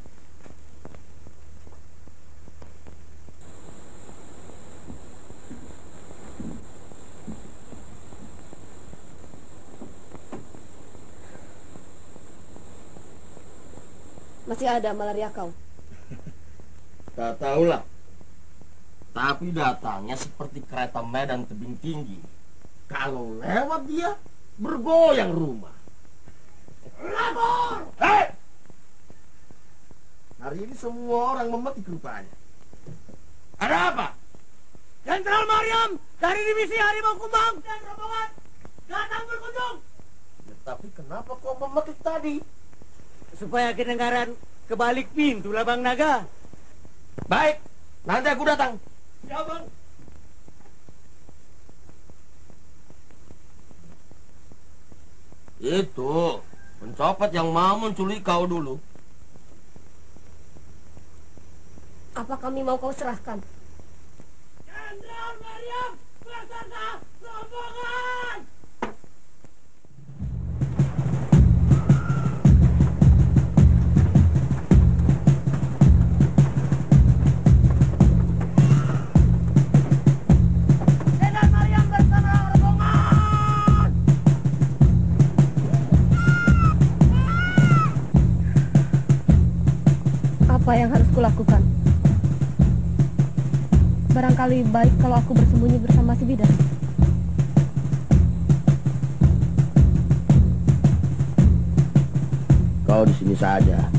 Masih ada malaria kau? Tak tahulah. Tapi datangnya seperti kereta Medan tebing tinggi. Kalau lewat dia, bergoyang rumah. Lapor! Hei! Hari ini semua orang memetik rupanya. Ada apa? Jenderal Maryam dari divisi Harimau Kumbang dan rombongan datang berkunjung. Ya, tapi kenapa kau memetik tadi? Supaya kedengaran kebalik pintu lah, Bang Naga. Baik, nanti aku datang. Ya, Bang. Itu Pencopet yang mau menculik kau dulu. Apa kami mau kau serahkan? Jenderal Maryam beserta rombongan. Apa yang harus kulakukan? Barangkali baik kalau aku bersembunyi bersama si Bida. Kau di sini saja.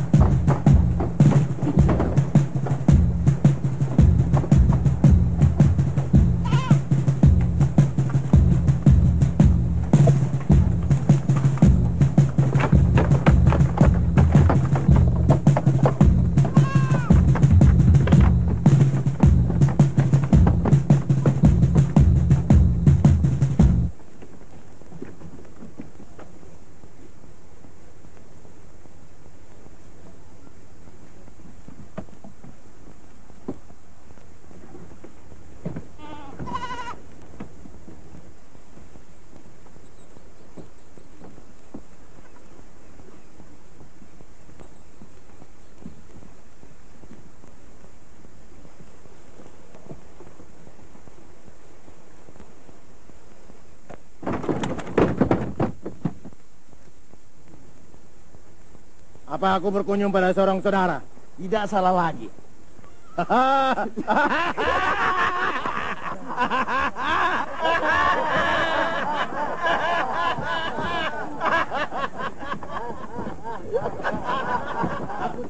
Apa aku berkunjung pada seorang saudara? Tidak salah lagi. Aku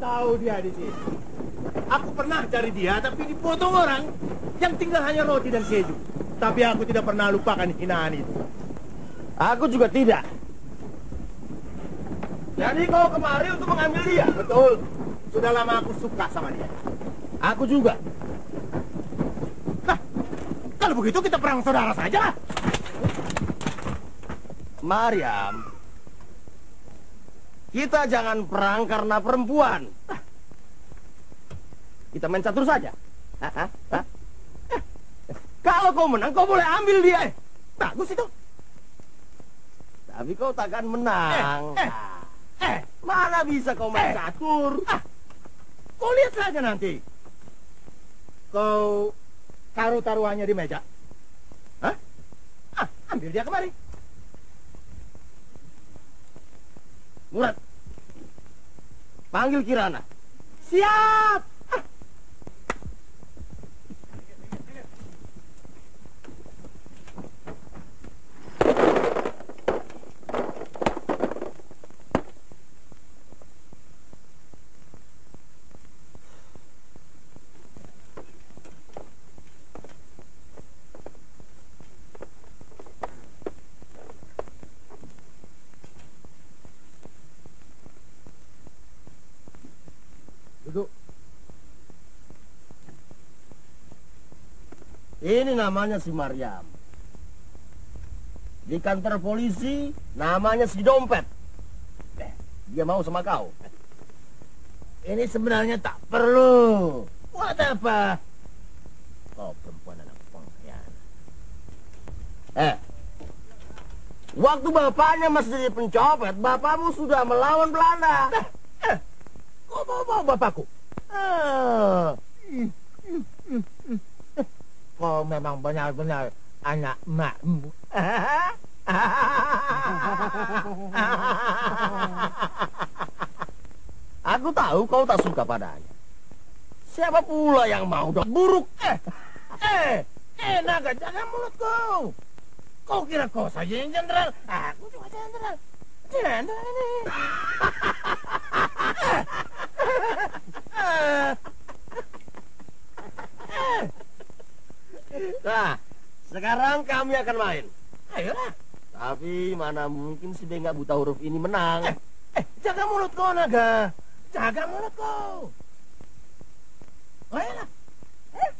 tahu dia di sini. Aku pernah cari dia, tapi dipotong orang. Yang tinggal hanya roti dan keju. Tapi aku tidak pernah lupakan hinaan itu. Aku juga tidak. Jadi kau kemari untuk mengambil dia? Betul. Sudah lama aku suka sama dia. Aku juga. Nah, kalau begitu kita perang saudara saja. Maryam, kita jangan perang karena perempuan. Kita main catur saja. Hah? Hah? Eh, kalau kau menang, kau boleh ambil dia. Bagus itu. Tapi kau takkan menang. Eh, eh. Eh, mana bisa kau main eh. catur? Ah, kau lihat saja nanti. Kau taruh taruhannya di meja. Hah? Ah, ambil dia kemari. Murad, panggil Kirana. Siap! Ah. Ini namanya si Maryam. Di kantor polisi namanya si Dompet. Dia mau sama kau. Ini sebenarnya tak perlu. Buat apa? Kau perempuan anak pengkhianat. Eh, waktu bapaknya masih jadi pencopet, bapakmu sudah melawan Belanda. Nah, eh, kau bawa-bawa bapakku. Ah. Kau memang benar-benar anak makmu. Aku tahu kau tak suka padanya. Siapa pula yang mau dok buruk? Eh, eh, eh, Naga, jangan mulut kau. Kau kira kau saja yang jenderal? Aku juga jenderal. Jenderal ini. Nah, sekarang kami akan main. Ayolah. Tapi mana mungkin si Bengga buta huruf ini menang. Eh, eh, jaga mulut kau, Naga. Jaga mulut kau. Ayolah. Eh.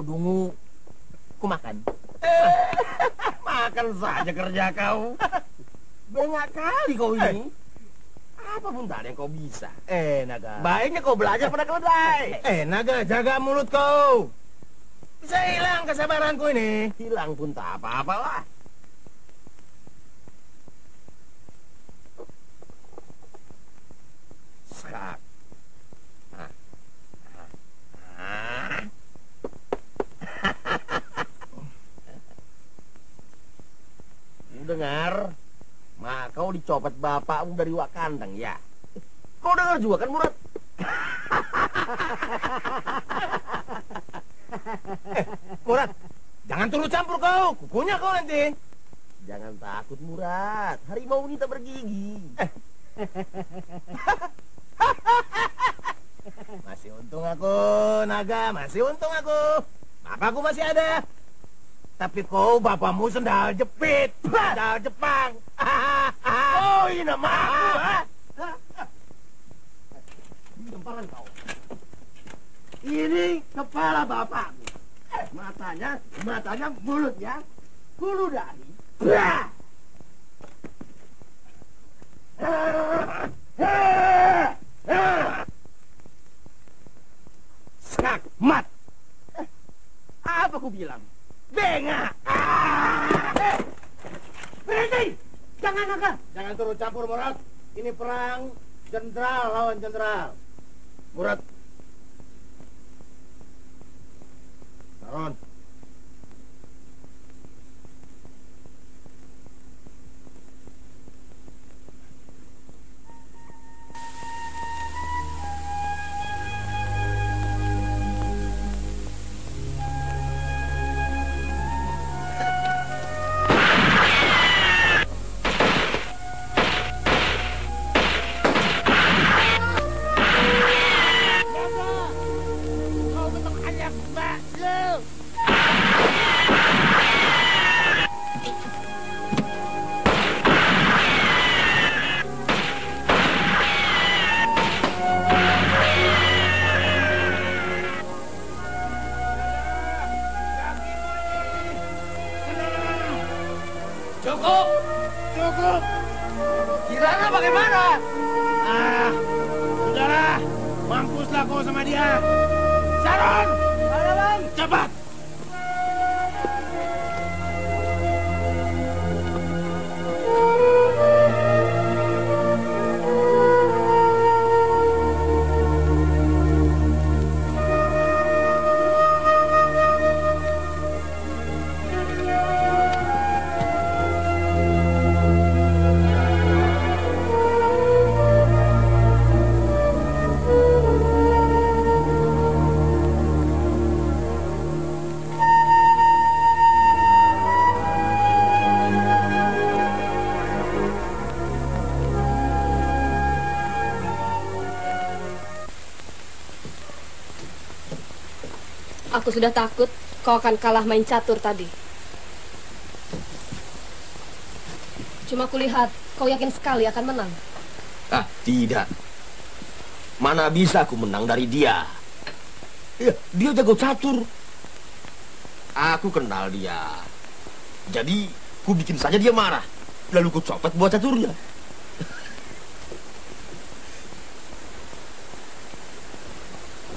kau dungu, ku makan. Eh, makan saja kerja kau. Banyak kali kau ini. Apa buntar yang kau bisa? Eh, Naga. Baiknya kau belajar pada keledai. Eh, Naga, jaga mulut kau. Bisa hilang kesabaranku ini. Hilang pun tak apa-apalah. Serak. Dengar, mak kau dicopet bapakmu dari wak kandang ya. Kau dengar juga kan, Murad? Eh, Murad, jangan turut campur kau, kukunya kau nanti. Jangan takut, Murad. Harimau ini tak bergigi. Masih untung aku, Naga, masih untung aku. Bapakku masih ada. Tapi kau bapakmu sendal jepit, sendal Jepang. Oh, ini nama. Kempalan kau. Ini kepala bapakmu. Matanya, matanya, mulutnya, bulu dari. Skak mat. Apa ku bilang? Bengak! Eh, berhenti! Jangan, Naga! Jangan turut campur, Murad. Ini perang jenderal lawan jenderal. Murad. Taron. Aku sudah takut kau akan kalah main catur tadi. Cuma kulihat kau yakin sekali akan menang. Ah, tidak. Mana bisa aku menang dari dia? Ya, dia jago catur. Aku kenal dia. Jadi, ku bikin saja dia marah. Lalu ku copet buat caturnya.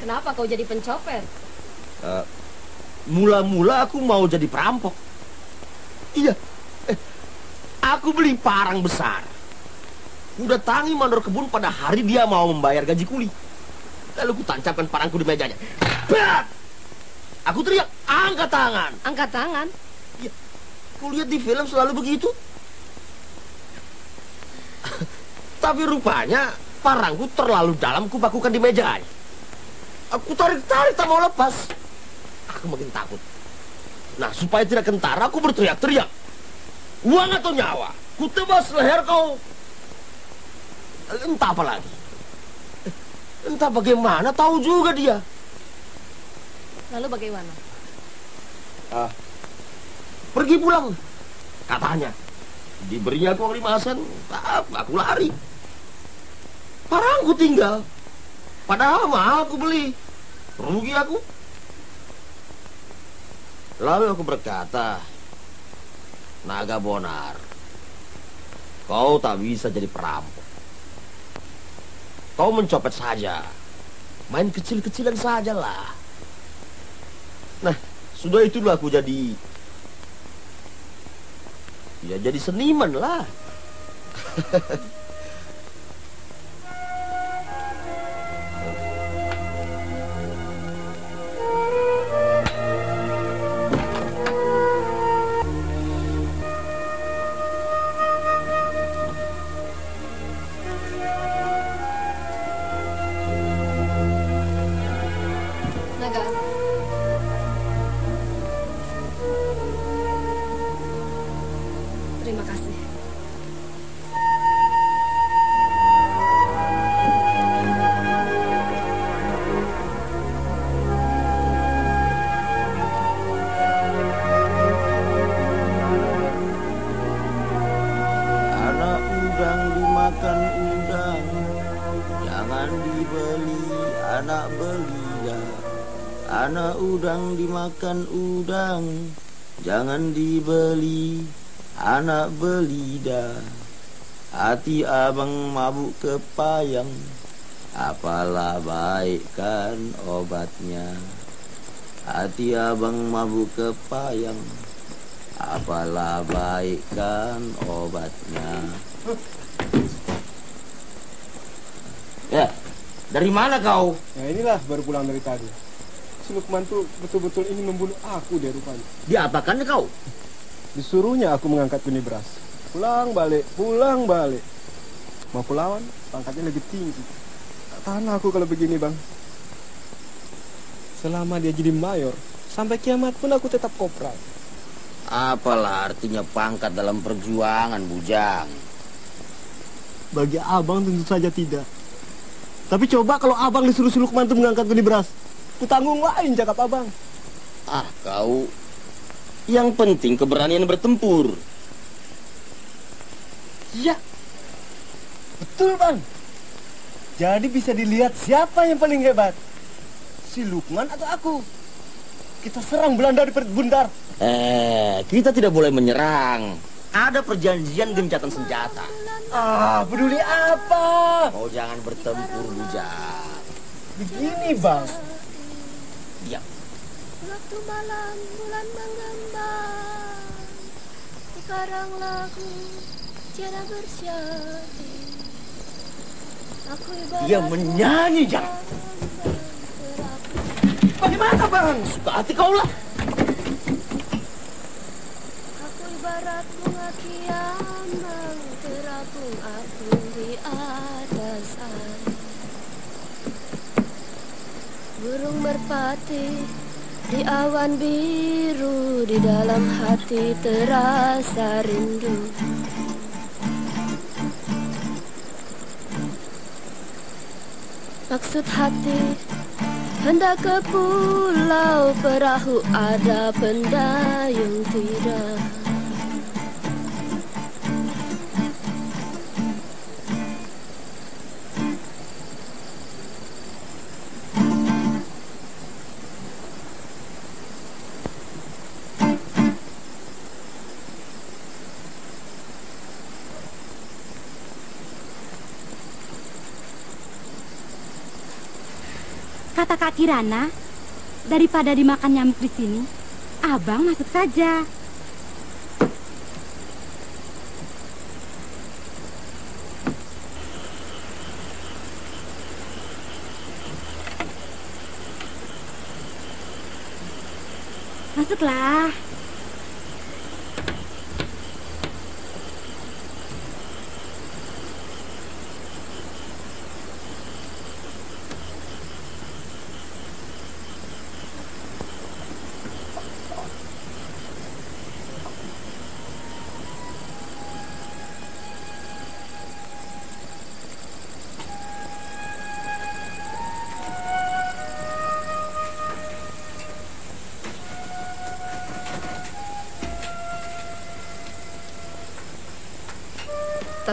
Kenapa kau jadi pencopet? Mula-mula uh, aku mau jadi perampok. Iya, eh, aku beli parang besar. Udah tangi mandor kebun pada hari dia mau membayar gaji kuli. Lalu ku tancapkan parangku di mejanya. Berat! Aku teriak, angkat tangan. Angkat tangan? Iya, ku lihat di film selalu begitu. Tapi rupanya parangku terlalu dalam kupakukan di mejanya. Aku tarik-tarik tak mau lepas. Aku makin takut. Nah, supaya tidak kentara, aku berteriak-teriak. Uang atau nyawa? Ku tebas leher kau. Entah apa lagi. Entah bagaimana, tahu juga dia. Lalu bagaimana? Ah, pergi pulang, katanya. Diberinya uang lima sen, tak, aku lari. Parangku tinggal. Padahal mahal aku beli. Rugi aku. Lalu aku berkata, Naga Bonar, kau tak bisa jadi perampok. Kau mencopet saja, main kecil-kecilan sajalah. Nah, sudah itulah aku jadi, ya jadi seniman lah. Udang dimakan udang, jangan dibeli, anak belida. Hati abang mabuk kepayang, apalah baikkan obatnya. Hati abang mabuk kepayang, apalah baikkan obatnya. Ya, dari mana kau? Ya inilah, baru pulang dari tadi. Si Lukman tuh betul-betul ingin membunuh aku deh rupanya. Diapakannya kau? Disuruhnya aku mengangkat benih beras. Pulang balik, pulang balik. Mau pulawan, pangkatnya lebih tinggi. Tak tahan aku kalau begini bang. Selama dia jadi mayor, sampai kiamat pun aku tetap kopral. Apalah artinya pangkat dalam perjuangan, Bujang? Bagi abang tentu saja tidak. Tapi coba kalau abang disuruh si Lukman tuh mengangkat benih beras, kutanggung lain cakap abang. Ah kau, yang penting keberanian bertempur. Iya, betul bang. Jadi bisa dilihat siapa yang paling hebat, si Lukman atau aku. Kita serang Belanda di Parit Buntar. Eh, kita tidak boleh menyerang. Ada perjanjian gencatan senjata. Ah, peduli apa? Kau jangan bertempur, Bujang. Begini bang. Waktu malam bulan mengembang, sekarang lagu tiada bersyair. Aku ibarat dia menyanyi jang. Bagaimana bang? Suka hati kau lah. Aku ibarat bunga kiamat, terapung-apung di atas air. Burung merpati di awan biru, di dalam hati terasa rindu. Maksud hati hendak ke pulau, perahu ada pendayung tidak. Kata Kak Kirana, daripada dimakan nyamuk di sini, abang masuk saja. Masuklah.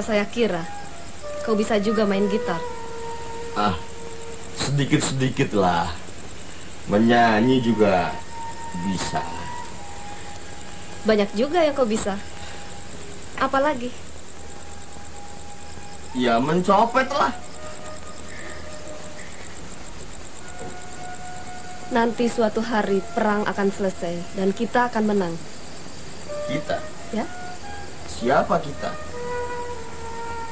Saya kira kau bisa juga main gitar. Ah, sedikit-sedikit lah. Menyanyi juga bisa. Banyak juga yang kau bisa. Apalagi? Ya mencopet lah. Nanti suatu hari perang akan selesai dan kita akan menang. Kita? Ya. Siapa kita?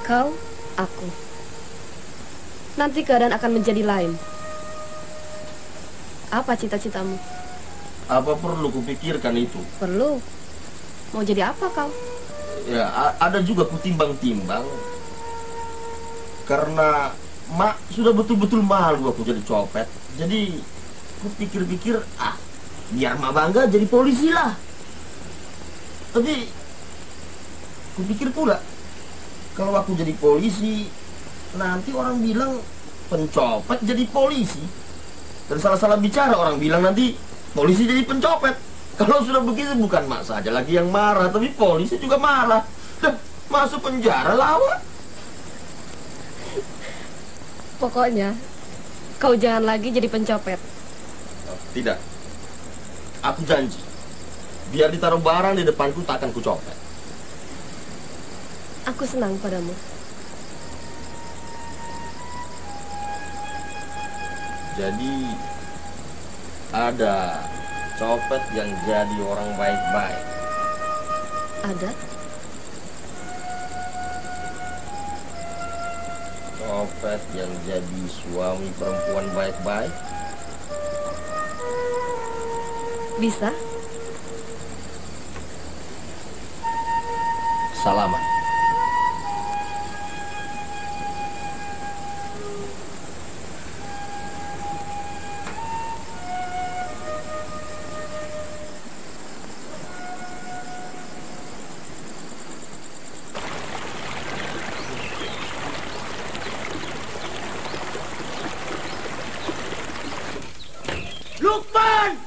Kau, aku. Nanti keadaan akan menjadi lain. Apa cita-citamu? Apa perlu kupikirkan itu? Perlu. Mau jadi apa kau? Ya, ada juga kutimbang-timbang. Karena mak sudah betul-betul malu aku jadi copet. Jadi aku pikir-pikir, ah, biar mak bangga jadi polisi lah. Tapi aku pikir pula, kalau aku jadi polisi, nanti orang bilang pencopet jadi polisi. Dan salah-salah bicara orang bilang nanti polisi jadi pencopet. Kalau sudah begitu bukan mak saja lagi yang marah, tapi polisi juga marah. Dan masuk penjara lawan. Pokoknya kau jangan lagi jadi pencopet. Tidak, aku janji. Biar ditaruh barang di depanku tak akan kucopet. Aku senang padamu. Jadi ada copet yang jadi orang baik-baik. Ada? Copet yang jadi suami perempuan baik-baik. Bisa. Salaman. Lukman!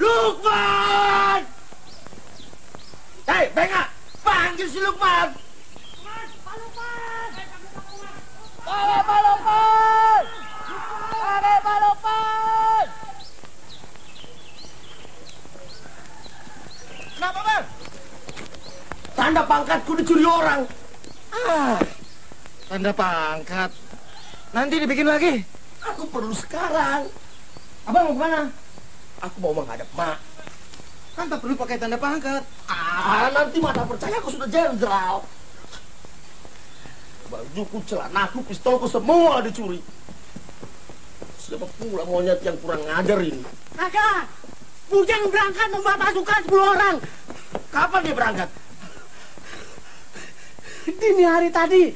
Lukman! Hei, bengak! Panggil si Lukman! Lukman! Pak Lukman! Ada Pak Lukman! Ada Pak Lukman! Kenapa, Bang? Tanda pangkatku dicuri orang. Ah, tanda pangkat. Nanti dibikin lagi. Aku perlu sekarang. Abang mau kemana? Aku mau menghadap mak. Kan tak perlu pakai tanda pangkat. Ah, nanti mata percaya aku sudah jenderal. Bajuku, celanaku, pistolku semua dicuri. Siapa pula monyet yang kurang ngajar ini? Naga, Bujang berangkat membawa pasukan sepuluh orang. Kapan dia berangkat? Dini hari tadi.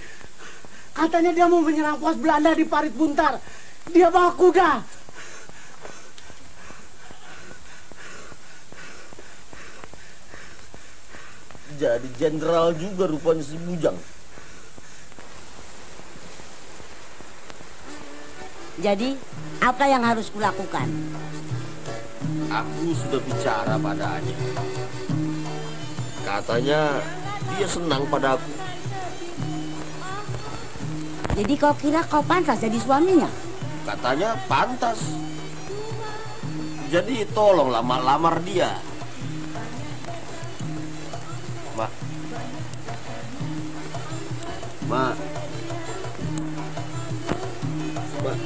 Katanya dia mau menyerang pos Belanda di Parit Buntar. Dia bawa kuda. Jadi jenderal juga rupanya si Bujang. Jadi, apa yang harus kulakukan? Aku sudah bicara padanya. Katanya, dia senang padaku. Jadi kau kira kau pantas jadi suaminya? Katanya pantas. Jadi tolong lamar-lamar dia. Mak, mak, mak.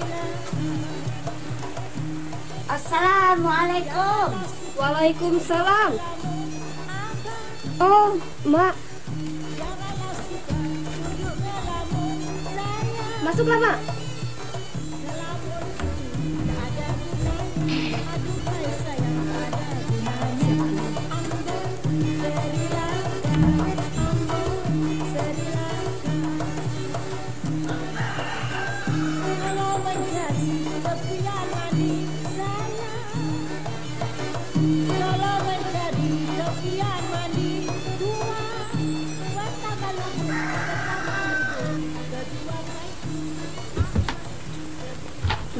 Assalamualaikum. Waalaikumsalam. Oh, mak. Masuklah, mak.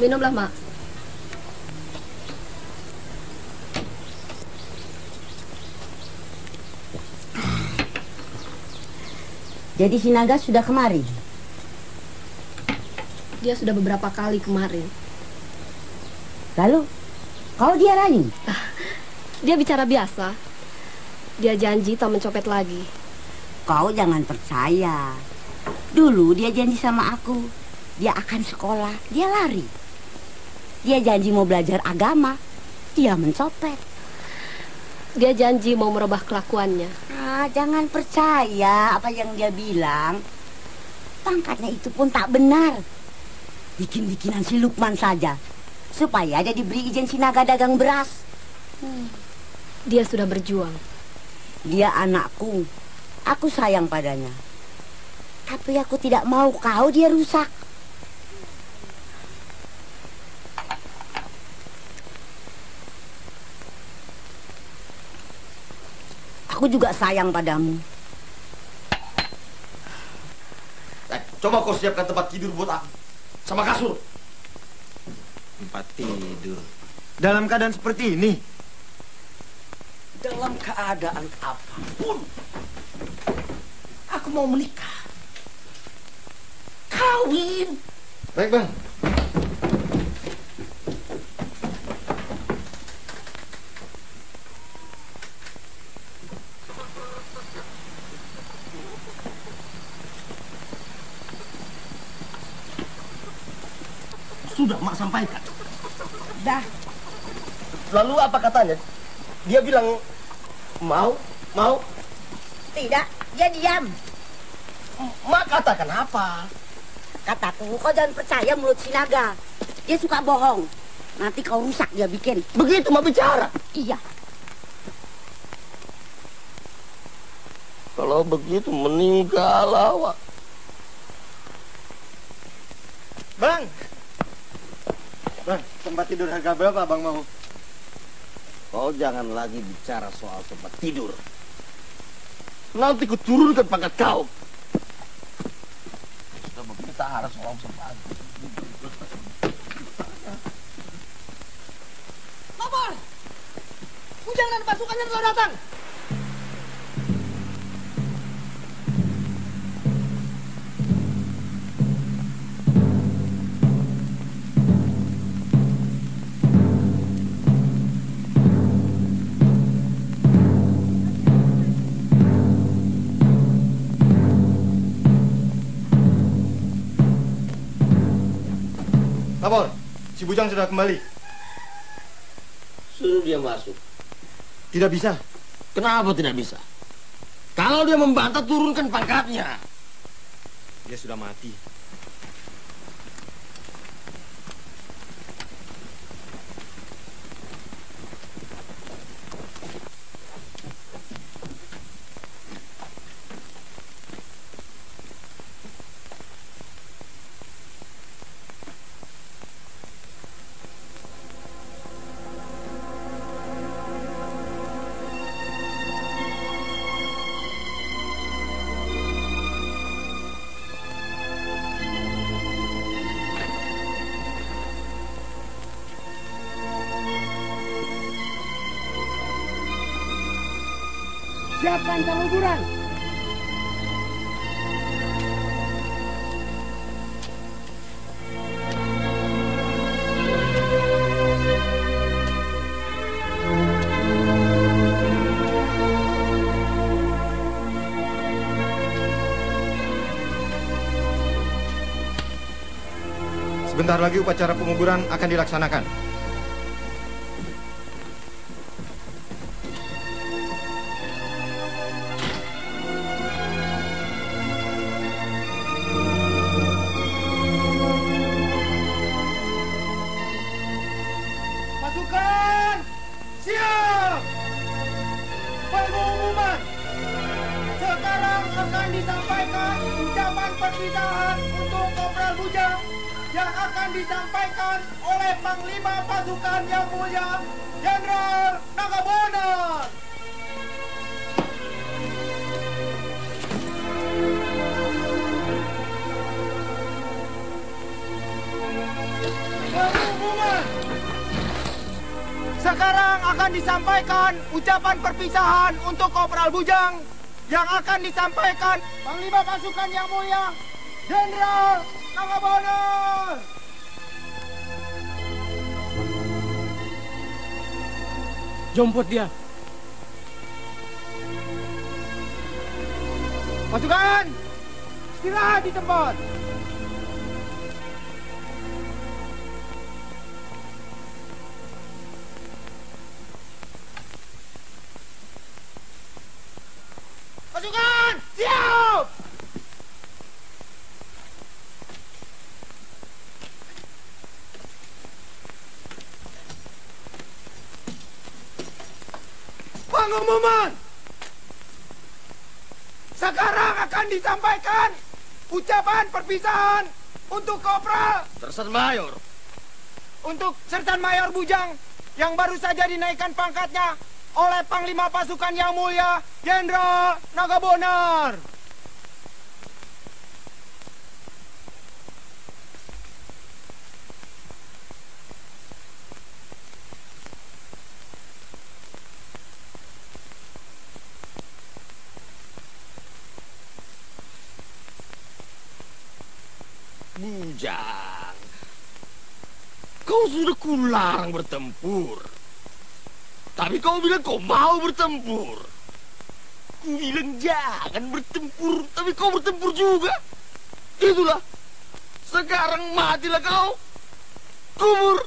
Minumlah, mak. Jadi Sinaga sudah kemari? Dia sudah beberapa kali kemari. Lalu, kau dia rani? Dia bicara biasa. Dia janji tak mencopet lagi. Kau jangan percaya. Dulu dia janji sama aku, dia akan sekolah, dia lari. Dia janji mau belajar agama, dia mencopet. Dia janji mau merubah kelakuannya. Ah, jangan percaya apa yang dia bilang. Pangkatnya itu pun tak benar. Bikin-bikinan si Lukman saja, supaya dia diberi izin Sinaga dagang beras. Hmm. Dia sudah berjuang. Dia anakku, aku sayang padanya. Tapi aku tidak mau kau dia rusak. Aku juga sayang padamu. Eh, coba kau siapkan tempat tidur buat aku. Sama kasur. Tempat tidur. Dalam keadaan seperti ini? Dalam keadaan apapun, aku mau menikah. Kawin. Baik, Bang. Sudah Mak sampaikan. Dah. Lalu apa katanya? Dia bilang mau, mau. Tidak, dia diam. Mak katakan apa? Kataku, kau jangan percaya mulut Sinaga. Dia suka bohong. Nanti kau rusak dia bikin. Begitu Mak bicara? Iya. Kalau begitu meninggal awak. Bang. Bang, tempat tidur harga berapa Bang mau? Kau jangan lagi bicara soal tempat tidur. Nanti kuturunkan pangkat kau. Kita harus ngomong sempat. Lapor! Bujang dan pasukannya telah datang. Lapor, si Bujang sudah kembali. Suruh dia masuk. Tidak bisa. Kenapa tidak bisa? Kalau dia membantah, turunkan pangkatnya. Dia sudah mati. Siapkan taluburan. Sebentar lagi upacara penguburan akan dilaksanakan. Perpisahan untuk Kopral Bujang yang akan disampaikan Panglima Pasukan Yang Mulia Jenderal Naga Bonar. Jemput dia. Pasukan, istirahat di tempat. Pasukan, siap! Pengumuman! Sekarang akan disampaikan ucapan perpisahan untuk Kopral Sersan Mayor. Untuk Sersan Mayor Bujang yang baru saja dinaikkan pangkatnya oleh Panglima Pasukan Yang Mulia Jenderal Naga Bonar. Bujang, kau sudah kularang bertempur. Tapi kau bilang kau mau bertempur. Ku bilang jangan bertempur, tapi kau bertempur juga. Itulah, sekarang matilah kau. Kubur.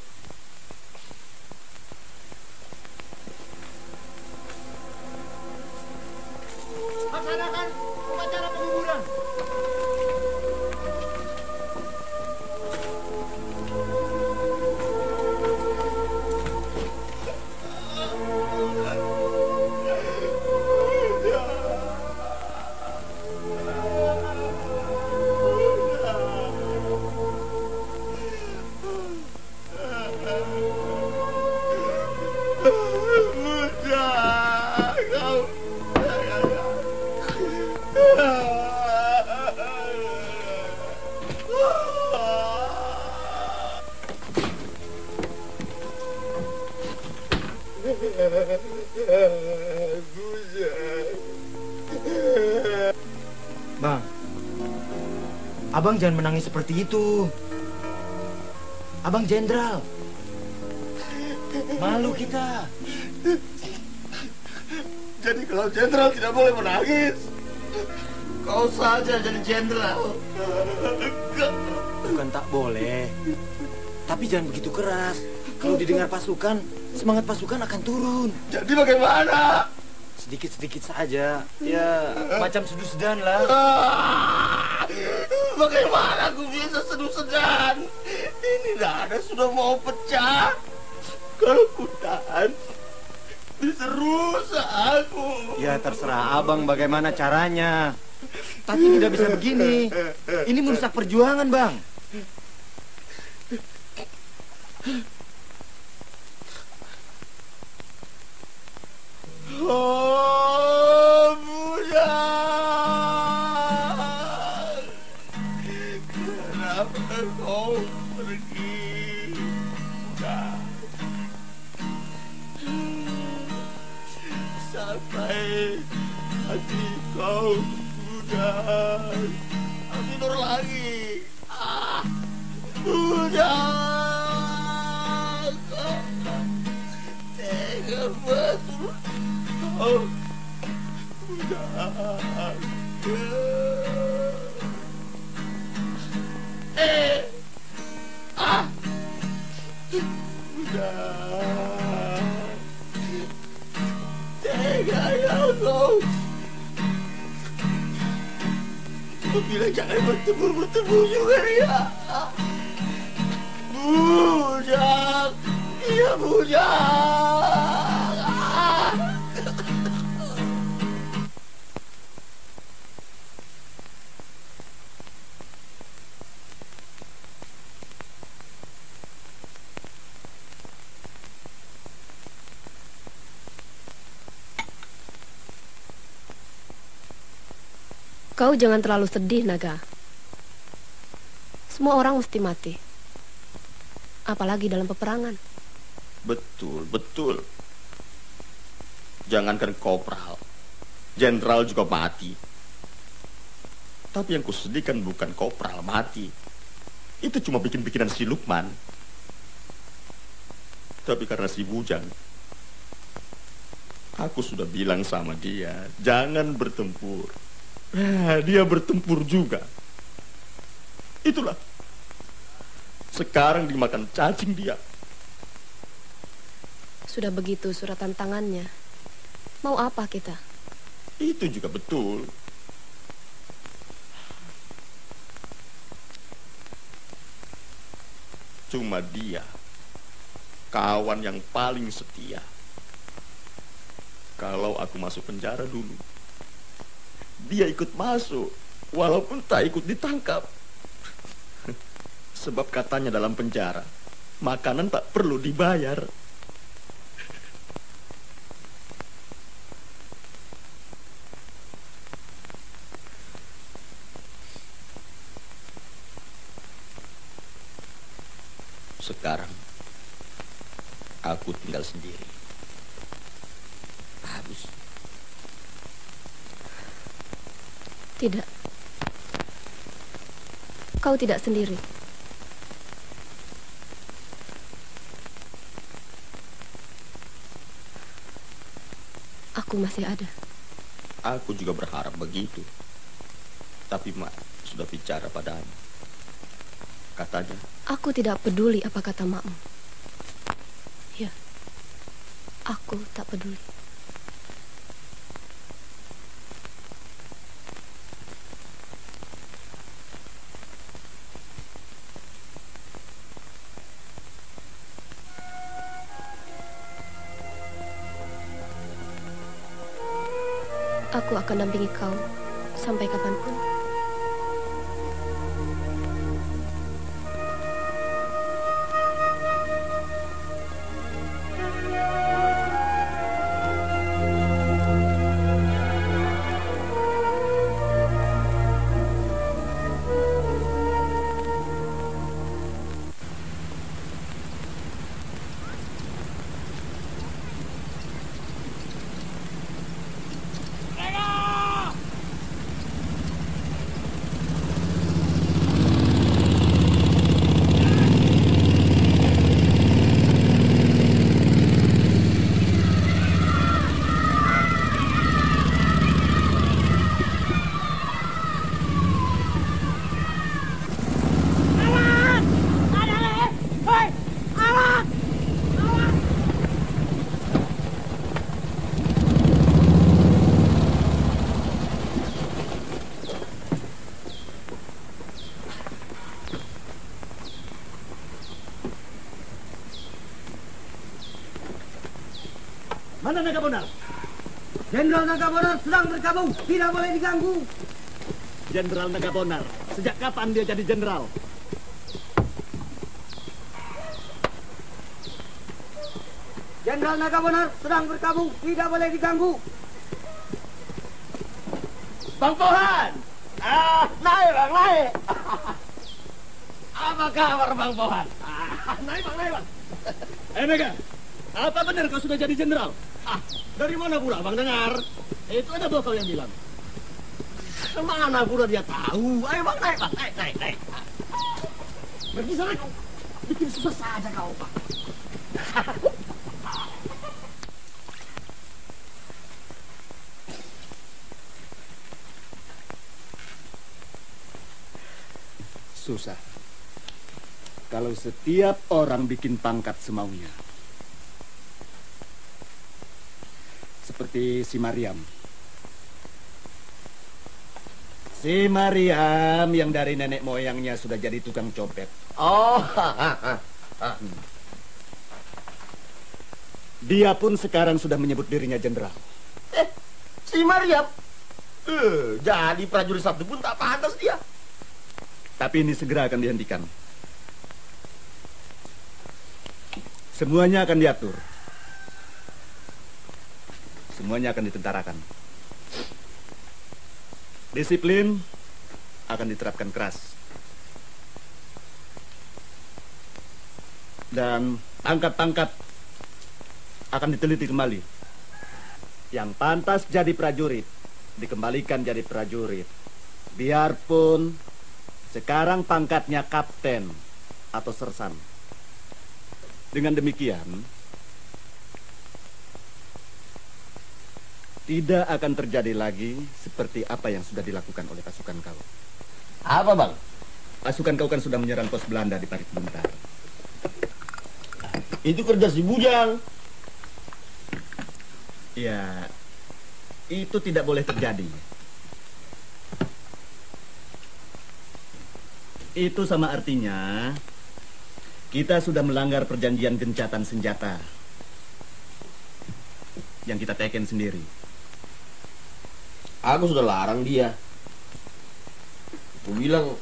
Laksanakan upacara penguburan. Bang, abang jangan menangis seperti itu. Abang jenderal, malu kita. Jadi kalau jenderal tidak boleh menangis. Kau saja jadi jenderal. Bukan tak boleh, tapi jangan begitu keras. Kalau didengar pasukan, semangat pasukan akan turun. Jadi bagaimana? Sedikit-sedikit saja. Ya, macam seduh sedan lah. Ah, bagaimana aku bisa seduh sedan? Ini dada sudah mau pecah. Kalau ku tahan, bisa rusak aku. Ya, terserah abang bagaimana caranya. Tapi tidak bisa begini. Ini merusak perjuangan, Bang. Oh, Bujang, kenapa kau pergi? Bujang, sampai hati kau Bujang aku tidur lagi. Ah, Bujang, kau tega banget. Oh, Bujang. Eh, ah, Bujang. Tega kau kau. Kau bilang jangan bertempur bertempur juga dia. Bujang, iya Bujang. Kau jangan terlalu sedih, Naga. Semua orang mesti mati. Apalagi dalam peperangan. Betul, betul. Jangankan kopral, jenderal juga mati. Tapi yang kusedihkan bukan kopral mati. Itu cuma bikin-bikinan si Lukman. Tapi karena si Bujang, Aku sudah bilang sama dia, jangan bertempur. Nah, dia bertempur juga. Itulah. Sekarang dimakan cacing dia. Sudah begitu surat tantangannya. Mau apa kita? Itu juga betul. Cuma dia, kawan yang paling setia. Kalau aku masuk penjara dulu, dia ikut masuk, walaupun tak ikut ditangkap. Sebab katanya dalam penjara, makanan tak perlu dibayar. Sekarang, aku tinggal sendiri. Habis. Tidak. Kau tidak sendiri. Aku masih ada. Aku juga berharap begitu. Tapi Mak sudah bicara padamu. Katanya, aku tidak peduli apa kata Makmu. Ya, aku tak peduli. Aku akan dampingi kau sampai kapanpun. Mana Naga Bonar? Jenderal Naga Bonar sedang berkabung, tidak boleh diganggu. Jenderal Naga Bonar, sejak kapan dia jadi jenderal? Jenderal Naga Bonar sedang berkabung, tidak boleh diganggu. Bang Pohon! Ah, naik bang, naik. Apa kabar Bang Pohon? Ah, naik bang, naik bang. Eh Naga, apa benar kau sudah jadi jenderal? Ah, dari mana pula Bang dengar? Itu ada bokau yang bilang. Kemana pula dia tahu? Ayo Bang, naik Bang, naik, naik, naik. Pergi sana kau. Bikin susah saja kau, Bang. Susah. Kalau setiap orang bikin pangkat semaunya. Seperti si Maryam. Si Maryam yang dari nenek moyangnya sudah jadi tukang copet. Oh, hmm. Dia pun sekarang sudah menyebut dirinya jenderal. Eh, si Maryam? Eh, jadi prajurit satu pun tak pantas dia. Tapi ini segera akan dihentikan. Semuanya akan diatur. Semuanya akan ditentarakan. Disiplin akan diterapkan keras. Dan pangkat-pangkat akan diteliti kembali. Yang pantas jadi prajurit, dikembalikan jadi prajurit. Biarpun sekarang pangkatnya kapten atau sersan. Dengan demikian, Tidak akan terjadi lagi seperti apa yang sudah dilakukan oleh pasukan kau. Apa, Bang? Pasukan kau kan sudah menyerang pos Belanda di Parit Buntar. Itu kerja si Bujang. Ya, itu tidak boleh terjadi. Itu sama artinya kita sudah melanggar perjanjian gencatan senjata yang kita teken sendiri. Aku sudah larang dia. Aku bilang,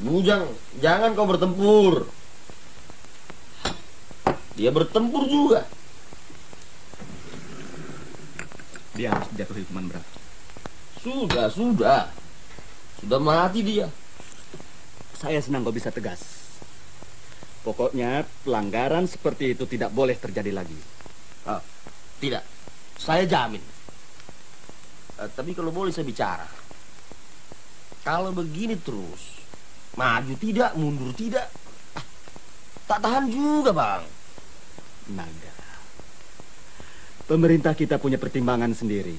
Bujang, jangan kau bertempur. Dia bertempur juga. Dia harus jatuh hukuman berat. Sudah, sudah. Sudah mati dia. Saya senang kau bisa tegas. Pokoknya pelanggaran seperti itu tidak boleh terjadi lagi. Ah, tidak. Saya jamin. Uh, tapi kalau boleh saya bicara, kalau begini terus, maju tidak, mundur tidak, ah, tak tahan juga, Bang. Naga, pemerintah kita punya pertimbangan sendiri,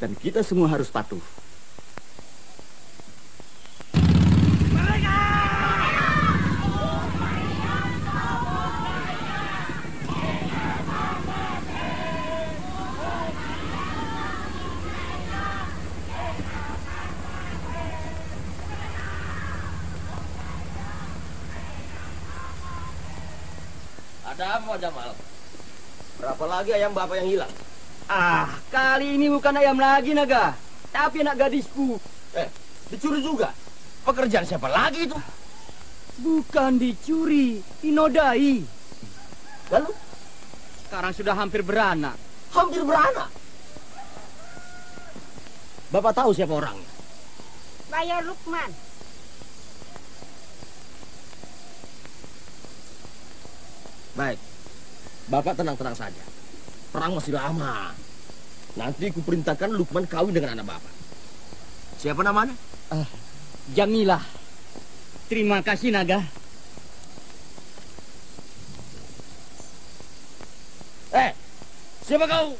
dan kita semua harus patuh. Ada apa, Jamal? Berapa lagi ayam bapak yang hilang? Ah, kali ini bukan ayam lagi, Naga. Tapi anak gadisku. Eh, dicuri juga? Pekerjaan siapa lagi itu? Bukan dicuri, dinodai. Lalu? Sekarang sudah hampir beranak. Hampir beranak? Bapak tahu siapa orangnya? Mayor Lukman. Baik, Bapak tenang-tenang saja. Perang masih lama. Nanti kuperintahkan Lukman kawin dengan anak Bapak. Siapa namanya? Uh, Jamilah. Terima kasih, Naga. Eh, siapa kau?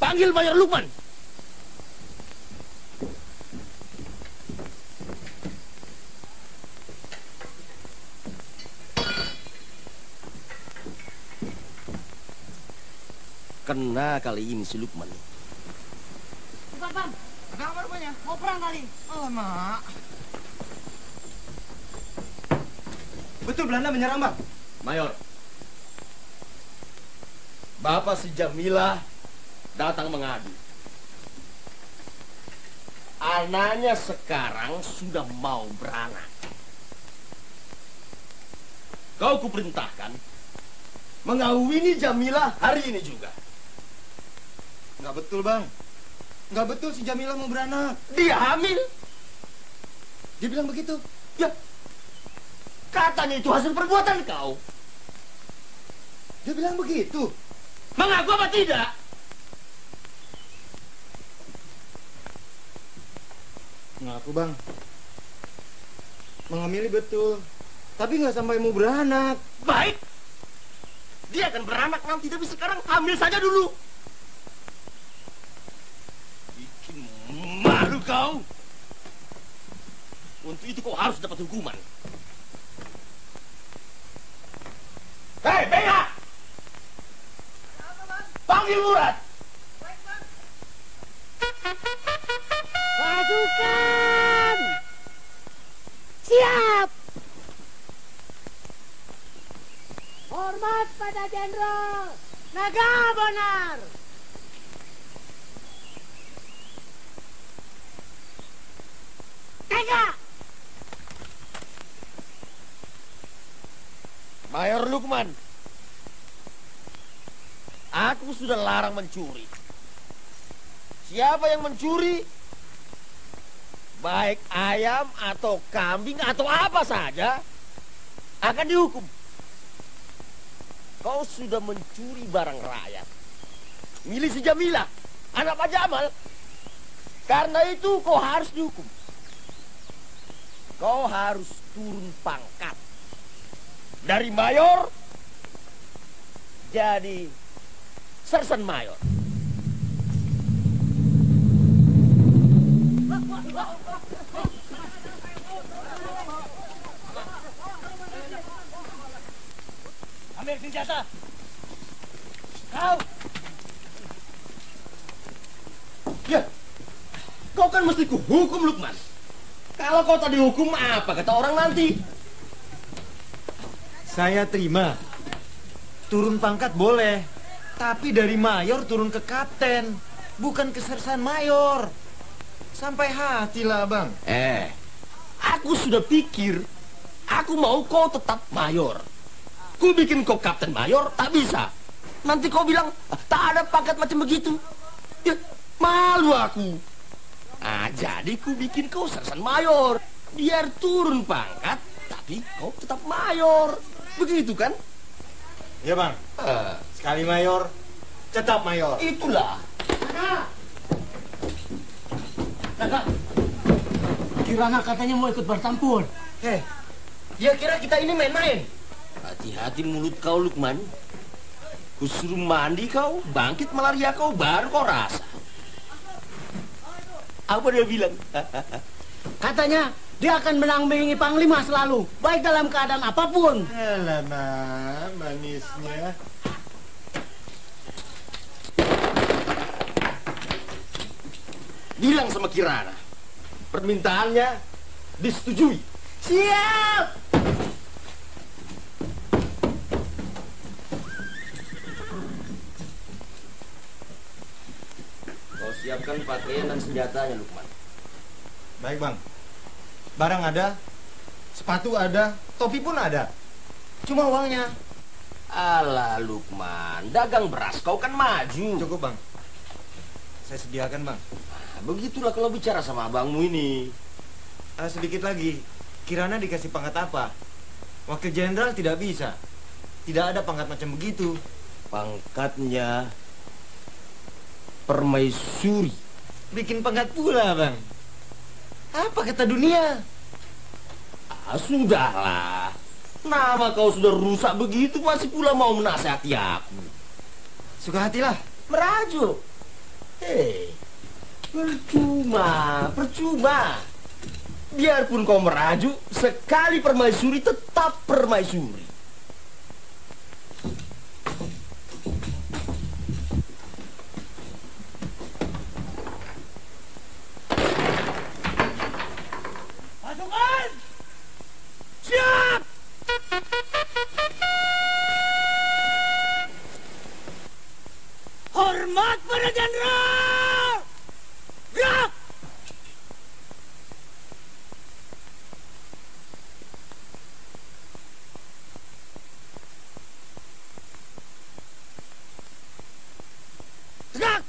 Panggil Mayor Lukman. Kena kali ini si Lukman. Bukan, Bang. Ada apa rupanya? Mau perang kali? Alamak. Betul Belanda menyerang, Bang. Mayor, Bapak si Jamilah datang mengadu. Anaknya sekarang sudah mau beranak. Kau kuperintahkan mengawini Jamilah hari ini juga. Nggak betul, Bang. Nggak betul si Jamilah mau beranak. Dia hamil. Dia bilang begitu. Ya. Katanya itu hasil perbuatan kau. Dia bilang begitu. Mengaku apa tidak? Mengaku, Bang. Menghamili betul. Tapi nggak sampai mau beranak. Baik. Dia akan beranak nanti, tapi sekarang hamil saja dulu. Malu kau. Untuk itu kau harus dapat hukuman. Hei, Bida! Panggil Murad. Pasukan siap. Hormat pada Jenderal Naga Bonar. Mayor Lukman, aku sudah larang mencuri. Siapa yang mencuri, baik ayam atau kambing atau apa saja, akan dihukum. Kau sudah mencuri barang rakyat milik si Jamilah, anak Pak Jamal. Karena itu kau harus dihukum. Kau harus turun pangkat dari mayor jadi sersen mayor. senjata. Kau. Ya. Kau kan mesti kuhukum, Lukman. Kalau kau tadi hukum, apa kata orang nanti? Saya terima. Turun pangkat boleh. Tapi dari mayor turun ke kapten. Bukan ke sersan mayor. Sampai hatilah, Bang. Eh, aku sudah pikir. Aku mau kau tetap mayor. Ku bikin kau kapten mayor, tak bisa. Nanti kau bilang, tak ada pangkat macam begitu. Ya, malu aku. Nah, jadi ku bikin kau sersan mayor. Biar turun pangkat, tapi kau tetap mayor. Begitu kan? Ya Bang, uh, sekali mayor, tetap mayor. Itulah. Naga, Naga, Kirana katanya mau ikut bertampur. Eh, dia kira kita ini main-main. Hati-hati mulut kau, Lukman. Kusuruh mandi kau, bangkit malaria kau, baru kau rasa. Apa dia bilang? Katanya dia akan menang-menangi Panglima selalu, baik dalam keadaan apapun. Alamak, manisnya. Bilang sama Kirana, permintaannya disetujui. Siap! Kau siapkan pakaian dan senjatanya, Lukman. Baik, Bang. Barang ada, sepatu ada, topi pun ada. Cuma uangnya. Alah Lukman, dagang beras kau kan maju. Cukup Bang, saya sediakan Bang. Nah, begitulah kalau bicara sama abangmu ini. Uh, sedikit lagi, Kirana dikasih pangkat apa? Wakil Jenderal tidak bisa. Tidak ada pangkat macam begitu. Pangkatnya permaisuri. Bikin pangkat pula Bang. Apa kata dunia? Ah, sudahlah. Nama kau sudah rusak begitu, masih pula mau menasihati aku. Suka hatilah. Merajuk. Hei, percuma, percuma. Biarpun kau merajuk, sekali permaisuri tetap permaisuri. Siap! Hormat para jenderal! Gerak! Gerak!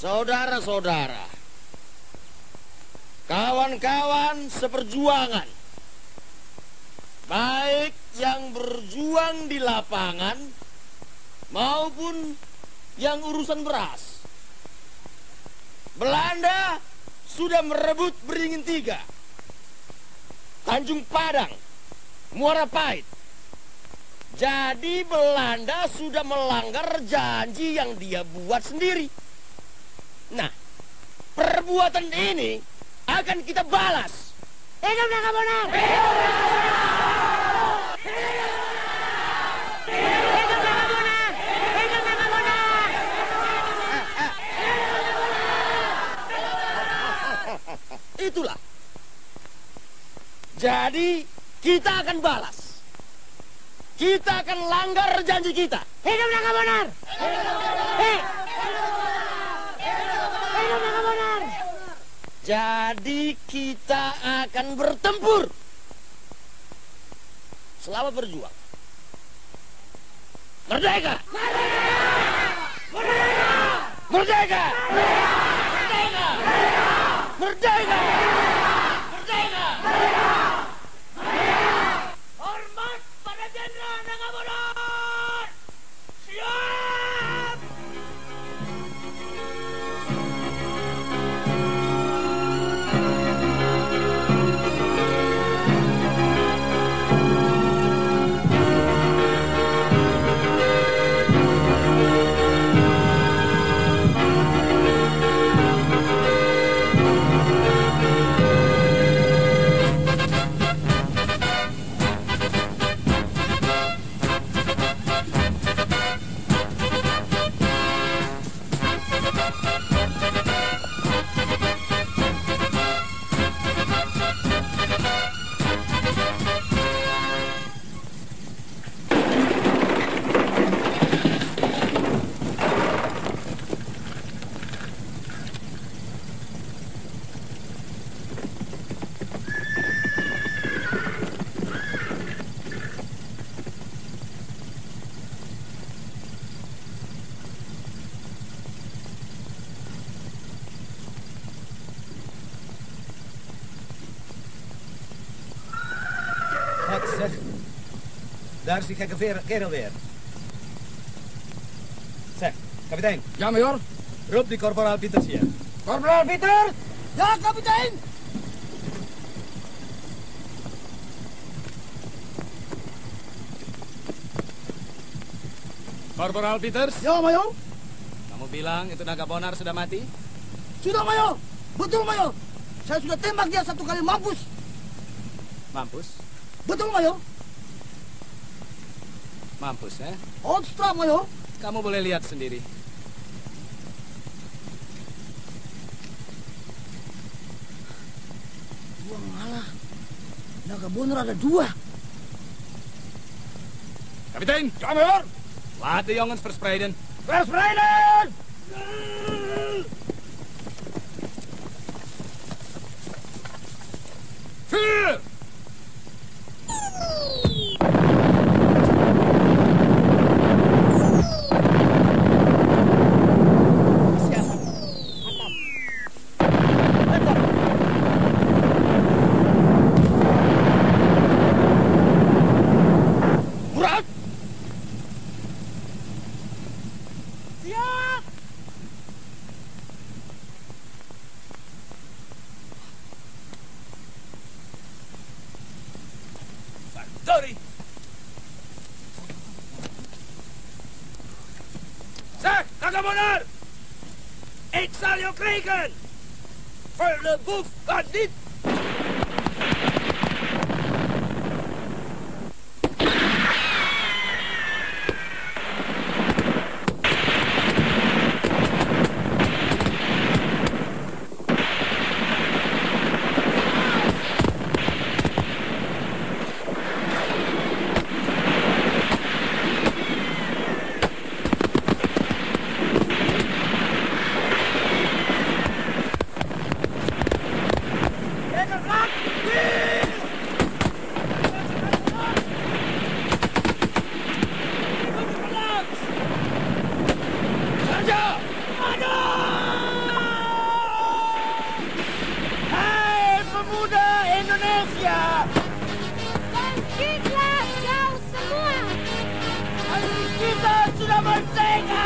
Saudara-saudara, kawan-kawan seperjuangan, baik yang berjuang di lapangan maupun yang urusan beras, Belanda sudah merebut Beringin Tiga, Tanjung Padang, Muara Pahit. Jadi Belanda sudah melanggar janji yang dia buat sendiri. Nah, perbuatan ini akan kita balas. Hidup Naga Bonar! Hidup Naga Bonar! Hidup Naga Bonar! Hidup Naga Bonar! Itulah. Jadi kita akan balas. Kita akan langgar janji kita. Hidup Naga Bonar! Hidup Naga Bonar! Hidup Naga Bonar! Jadi kita akan bertempur selama berjuang. Merdeka! Merdeka! Merdeka! Merdeka! Merdeka! Merdeka! Merdeka! Hormat pada Jenderal Naga Bonar! Siap! Daar zit gekke kerel weer. Zeg, kapitein. Ja, majoor. Roep die korporaal Pieters hier. Korporaal Pieters? Ja, kapitein. Korporal Pieters? Ya, mayor. Kamu bilang itu Naga Bonar sudah mati? Sudah, mayor. Betul, mayor. Saya sudah tembak dia satu kali mampus. Mampus? Betul, mayor. Mampus, ya? Eh? Ostra, mayor. Kamu boleh lihat sendiri. Dua malah. Naga Bonar ada dua. Kapitein, ja, mayor. Laat de jongens verspreiden. Verspreiden! Vuur! Krijgen! Vuile boef, kan niet! Kita sudah merdeka!